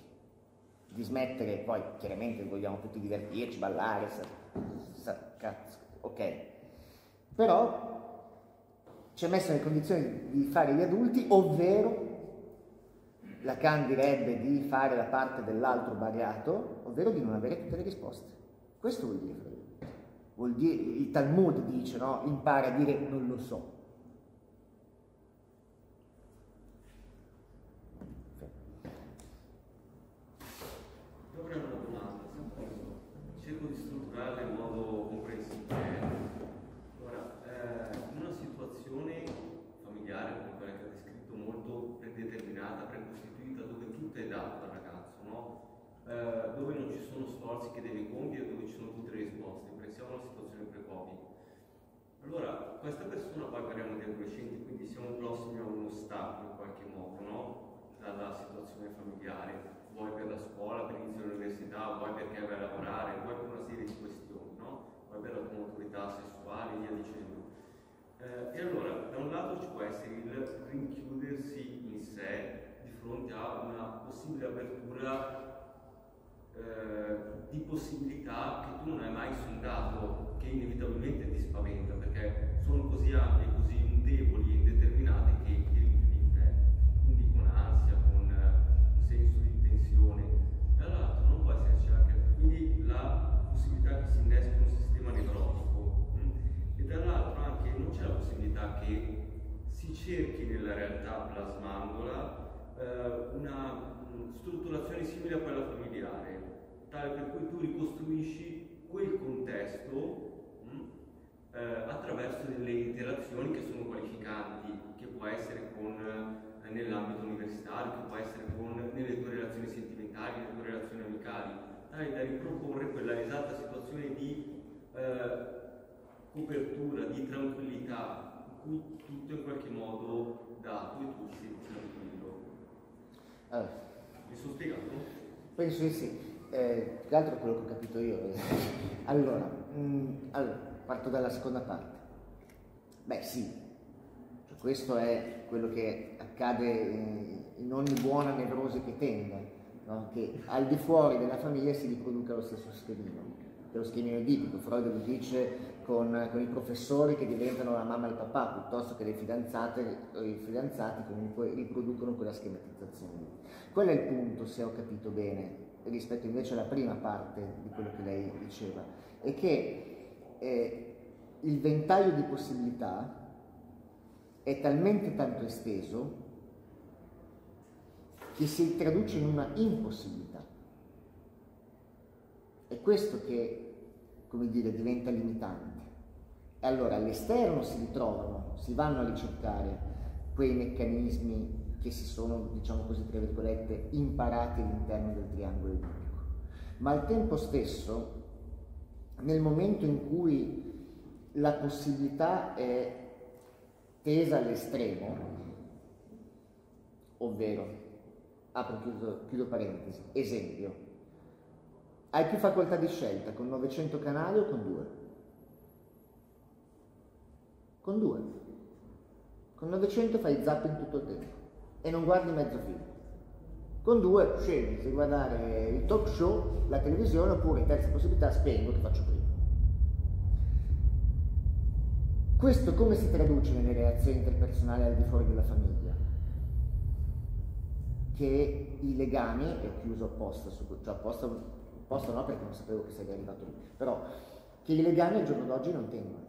di smettere, poi chiaramente vogliamo tutti divertirci, ballare, sa, sa, cazzo, ok, però ci ha messo nelle condizioni di fare gli adulti, ovvero Lacan direbbe di fare la parte dell'altro bariato, ovvero di non avere tutte le risposte. Questo vuol dire, vuol dire il Talmud dice, no? Impara a dire non lo so. Che devi compiere, dove ci sono tutte le risposte, pensiamo alla situazione pre-Covid. Allora, questa persona, poi parliamo di adolescenti, quindi siamo prossimi a un ostacolo in qualche modo, no? Dalla situazione familiare, vuoi per la scuola, per iniziare l'università, vuoi perché vai a lavorare, vuoi per una serie di questioni, no? Vuoi per la tua maturità sessuale e via dicendo. Eh, e allora, da un lato ci può essere il rinchiudersi in sé di fronte a una possibile apertura di possibilità che tu non hai mai sondato, che inevitabilmente ti spaventa perché sono così ampie, così mutevoli e indeterminate che ti rinchiudi in te, quindi con ansia, con un senso di tensione. Dall'altro non può esserci anche quindi la possibilità che si innesca un sistema neurotico, e dall'altro anche non c'è la possibilità che si cerchi nella realtà plasmandola una strutturazione simile a quella familiare, tale per cui tu ricostruisci quel contesto mh, eh, attraverso delle interazioni che sono qualificanti, che può essere con, eh, nell'ambito universitario, che può essere con, nelle tue relazioni sentimentali, nelle tue relazioni amicali, tale da riproporre quella esatta situazione di eh, copertura, di tranquillità, cui tutto in qualche modo dato e tu senti tranquillo. Allora, mi sono spiegato? Penso di sì. Eh, più che altro quello che ho capito io. Allora, mh, allora, parto dalla seconda parte. Beh, sì. Questo è quello che accade in ogni buona nevrosi che tenga, no? Che al di fuori della famiglia si riproduca lo stesso schemino, che è lo schemino edipico. Freud lo dice con, con i professori che diventano la mamma e il papà, piuttosto che le fidanzate o i fidanzati comunque riproducono quella schematizzazione. Quello è il punto, se ho capito bene, rispetto invece alla prima parte di quello che lei diceva, è che eh, il ventaglio di possibilità è talmente tanto esteso che si traduce in una impossibilità. È questo che, come dire, diventa limitante. E allora all'esterno si ritrovano, si vanno a ricercare quei meccanismi che si sono, diciamo così, tra virgolette, imparati all'interno del triangolo edipico. Ma al tempo stesso, nel momento in cui la possibilità è tesa all'estremo, ovvero, apro, chiudo, chiudo parentesi, esempio, hai più facoltà di scelta con novecento canali o con due? Con due. Con novecento fai zapping tutto il tempo e non guardi mezzo film. Con due scegli se guardare il talk show, la televisione, oppure in terza possibilità spengo che faccio prima. Questo come si traduce nelle relazioni interpersonali al di fuori della famiglia? Che i legami, e ho chiuso apposta, su, cioè apposta, apposta no perché non sapevo che sarei arrivato lì, però che i legami al giorno d'oggi non tengono,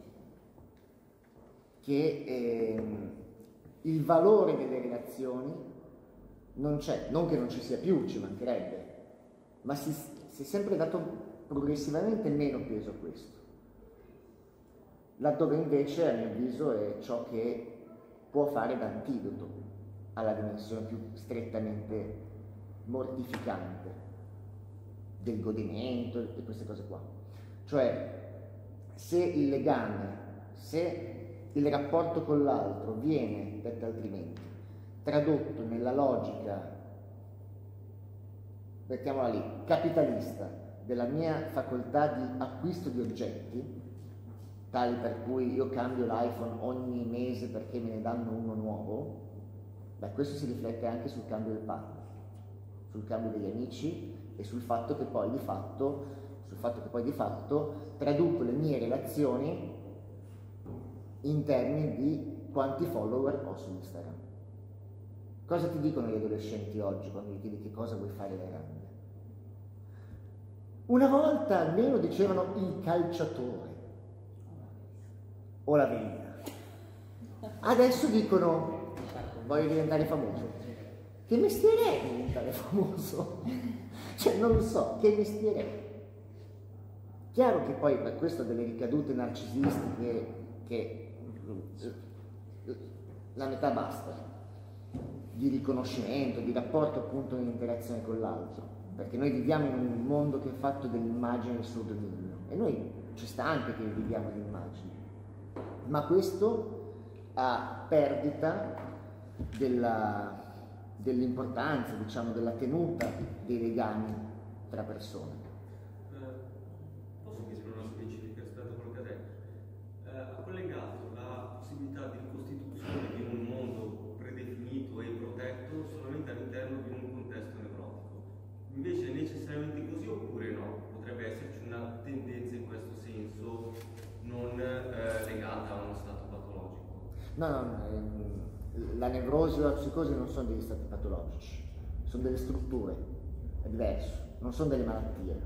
che ehm, il valore delle relazioni non c'è, non che non ci sia più, ci mancherebbe, ma si, si è sempre dato progressivamente meno peso a questo. Laddove invece, a mio avviso, è ciò che può fare d'antidoto alla dimensione più strettamente mortificante del godimento e queste cose qua. Cioè, se il legame, se il rapporto con l'altro viene, detto altrimenti, tradotto nella logica, mettiamola lì, capitalista, della mia facoltà di acquisto di oggetti, tali per cui io cambio l'iPhone ogni mese perché me ne danno uno nuovo, beh, questo si riflette anche sul cambio del partner, sul cambio degli amici e sul fatto che poi di fatto, sul fatto che poi di fatto traduco le mie relazioni in termini di quanti follower ho su Instagram. Cosa ti dicono gli adolescenti oggi quando gli chiedi che cosa vuoi fare da grande? Una volta almeno dicevano il calciatore o la velina. Adesso dicono voglio diventare famoso. Che mestiere è diventare famoso? Cioè non lo so, che mestiere è? Chiaro che poi per questo delle ricadute narcisistiche che la metà basta di riconoscimento, di rapporto appunto nell'interazione con l'altro, perché noi viviamo in un mondo che è fatto dell'immagine e del suo dominio e noi ci sta anche che viviamo dell'immagine. Ma questo a perdita della, dell'importanza, diciamo, della tenuta dei legami tra persone. Eh, posso chiedere una specifica rispetto a quello che ha detto? Eh, ha collegato la possibilità di ricostituzione di un mondo predefinito e protetto solamente all'interno di un contesto neurotico. Invece è necessariamente così oppure no? Potrebbe esserci una tendenza in questo senso non eh, legata a uno stato patologico? No, no, no, la nevrosi o la psicosi non sono degli stati patologici, sono delle strutture, è diverso, non sono delle malattie,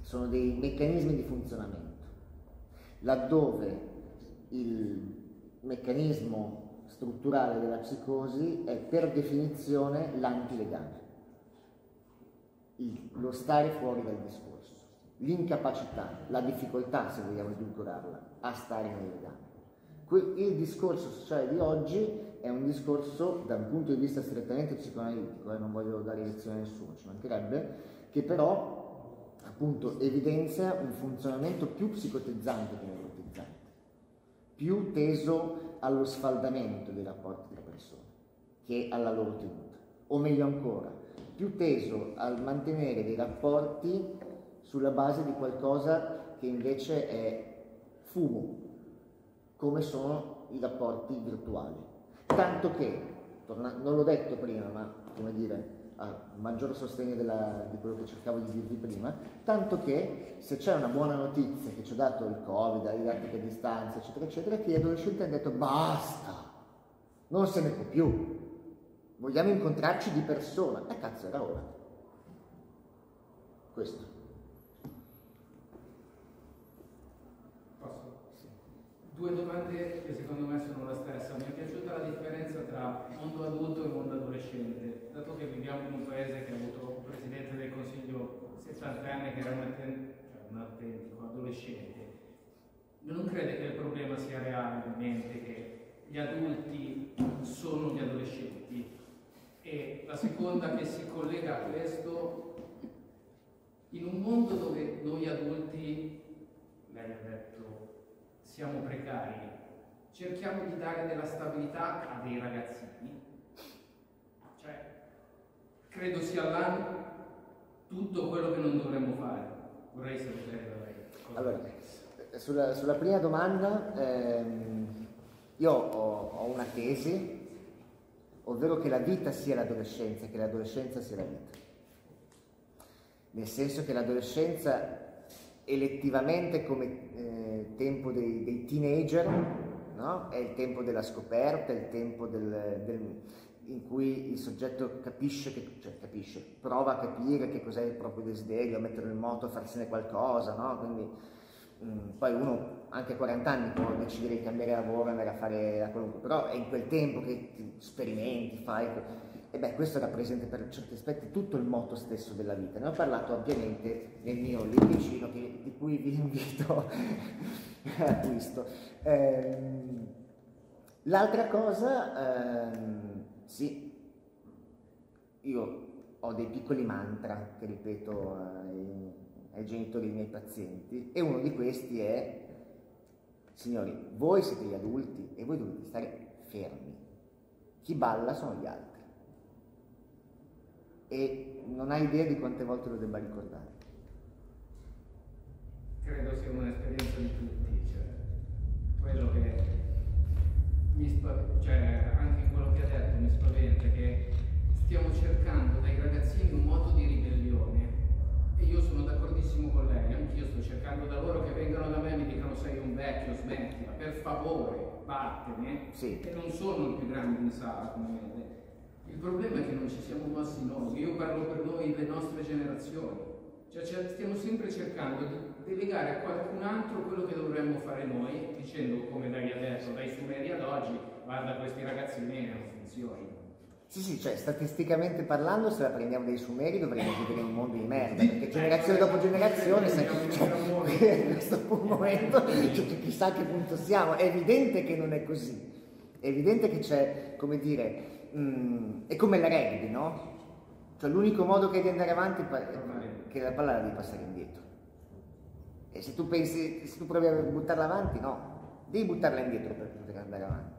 sono dei meccanismi di funzionamento. Laddove il meccanismo strutturale della psicosi è per definizione l'antilegame, il, lo stare fuori dal discorso, l'incapacità, la difficoltà, se vogliamo edulcorarla, a stare nel legame. Il discorso sociale di oggi è un discorso, da un punto di vista strettamente psicoanalitico, eh, non voglio dare lezione a nessuno, ci mancherebbe, che però appunto evidenzia un funzionamento più psicotizzante che neurotizzante, più teso allo sfaldamento dei rapporti delle persone che alla loro tenuta, o meglio ancora, più teso al mantenere dei rapporti sulla base di qualcosa che invece è fumo, come sono i rapporti virtuali. Tanto che, tornando, non l'ho detto prima, ma come dire, a maggior sostegno della, di quello che cercavo di dirvi prima, tanto che se c'è una buona notizia che ci ha dato il Covid, la didattica a distanza, eccetera, eccetera, che gli adolescenti hanno detto basta, non se ne può più, vogliamo incontrarci di persona. E eh, cazzo, era ora. Questo. Due domande che secondo me sono la stessa. Mi è piaciuta la differenza tra mondo adulto e mondo adolescente. Dato che viviamo in un paese che ha avuto un presidente del Consiglio settanta anni che era un, atten- cioè un autentico adolescente, non crede che il problema sia realmente che gli adulti sono gli adolescenti? E la seconda che si collega a questo, in un mondo dove noi adulti, lei ha detto, siamo precari, cerchiamo di dare della stabilità a dei ragazzini, cioè credo sia là tutto quello che non dovremmo fare. Vorrei sapere da lei cosa allora, sulla, sulla prima domanda ehm, io ho, ho una tesi, ovvero che la vita sia l'adolescenza, che l'adolescenza sia la vita, nel senso che l'adolescenza elettivamente come eh, tempo dei, dei teenager, no? È il tempo della scoperta, è il tempo del, del, in cui il soggetto capisce, che, cioè capisce, prova a capire che cos'è il proprio desiderio, a metterlo in moto, a farsene qualcosa, no? Quindi, mh, poi uno anche a quaranta anni può decidere di cambiare lavoro, andare a fare a qualunque, però è in quel tempo che ti sperimenti, fai, e beh, questo rappresenta per certi aspetti tutto il moto stesso della vita. Ne ho parlato ampiamente nel mio libricino che, di cui vi invito a questo. Ehm, l'altra cosa, ehm, sì, io ho dei piccoli mantra che ripeto ai, ai genitori dei miei pazienti, e uno di questi è: signori, voi siete gli adulti e voi dovete stare fermi, chi balla sono gli altri. E non hai idea di quante volte lo debba ricordare. Credo sia un'esperienza di tutti, cioè quello che mi spaventa, cioè anche in quello che ha detto mi spaventa, che stiamo cercando dai ragazzini un modo di ribellione, e io sono d'accordissimo con lei, anch'io sto cercando da loro che vengano da me e mi dicano sei un vecchio, smettila, per favore, vattene, sì. E non sono i più grandi in sala, come vede. Il problema è che non ci siamo mossi noi, io parlo per noi, le nostre generazioni, cioè stiamo sempre cercando di delegare a qualcun altro quello che dovremmo fare noi, dicendo come dai adesso, dai sumeri ad oggi, guarda questi ragazzini non funzionano. Sì, sì, cioè statisticamente parlando, se la prendiamo dai sumeri dovremmo vivere in un mondo di merda, perché generazione dopo generazione, sai, cioè, a questo momento, cioè, chissà a che punto siamo, è evidente che non è così, è evidente che c'è, come dire, Mm, è come la rugby, no? Cioè l'unico modo che hai di andare avanti è che la palla la devi passare indietro, e se tu pensi, se tu provi a buttarla avanti, no, devi buttarla indietro per poter andare avanti.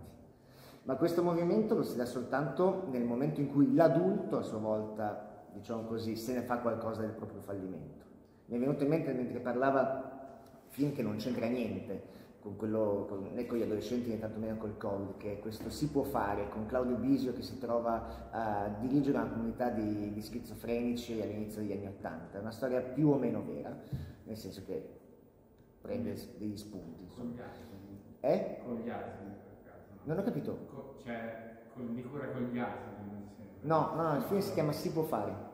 Ma questo movimento lo si dà soltanto nel momento in cui l'adulto a sua volta, diciamo così, se ne fa qualcosa del proprio fallimento. Mi è venuto in mente mentre parlava film che non c'entra niente con quello, con, né con gli adolescenti né tantomeno col Covid, che è questo Si può fare, con Claudio Bisio che si trova a dirigere una comunità di, di schizofrenici all'inizio degli anni ottanta. È una storia più o meno vera, nel senso che prende degli spunti. Con gli asini. Eh? Con gli asini. Non ho capito. Co- cioè, con di cura con gli asini. No, no, no, il film si chiama Si può fare.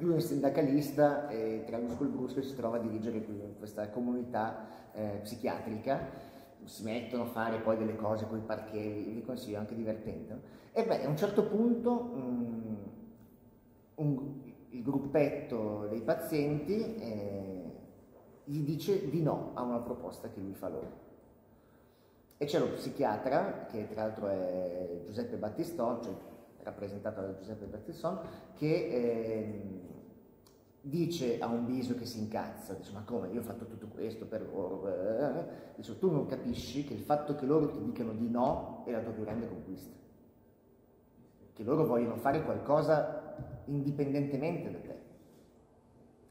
Lui è un sindacalista e tra Musco e Brusco si trova a dirigere questa comunità eh, psichiatrica, si mettono a fare poi delle cose con i parchetti, vi consiglio, anche divertente. No? E beh, a un certo punto um, un, il gruppetto dei pazienti eh, gli dice di no a una proposta che lui fa loro. E c'è lo psichiatra, che tra l'altro è Giuseppe Battiston, cioè rappresentato da Giuseppe Battiston, che eh, dice a un Bisio che si incazza, dice ma come, io ho fatto tutto questo per loro, dice, tu non capisci che il fatto che loro ti dicano di no è la tua più grande conquista, che loro vogliono fare qualcosa indipendentemente da te.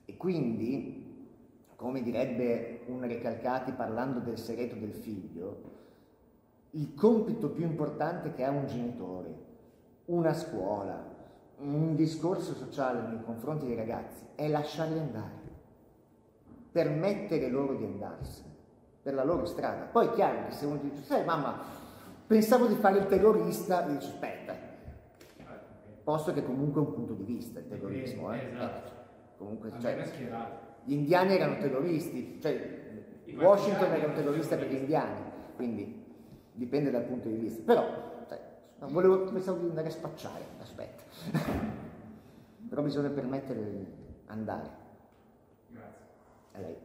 E quindi, come direbbe un Recalcati parlando del segreto del figlio, il compito più importante che ha un genitore, una scuola, un discorso sociale nei confronti dei ragazzi è lasciarli andare, permettere loro di andarsene per la loro strada. Poi è chiaro che se uno dice, sai mamma, pensavo di fare il terrorista, dice aspetta, posto che comunque è un punto di vista il terrorismo, eh? Esatto. Eh, comunque, cioè, gli indiani erano terroristi, cioè Washington era un terrorista per gli indiani, quindi dipende dal punto di vista, però no, volevo, pensavo di andare a spacciare, aspetta. Però bisogna permettere di andare. Grazie. A lei.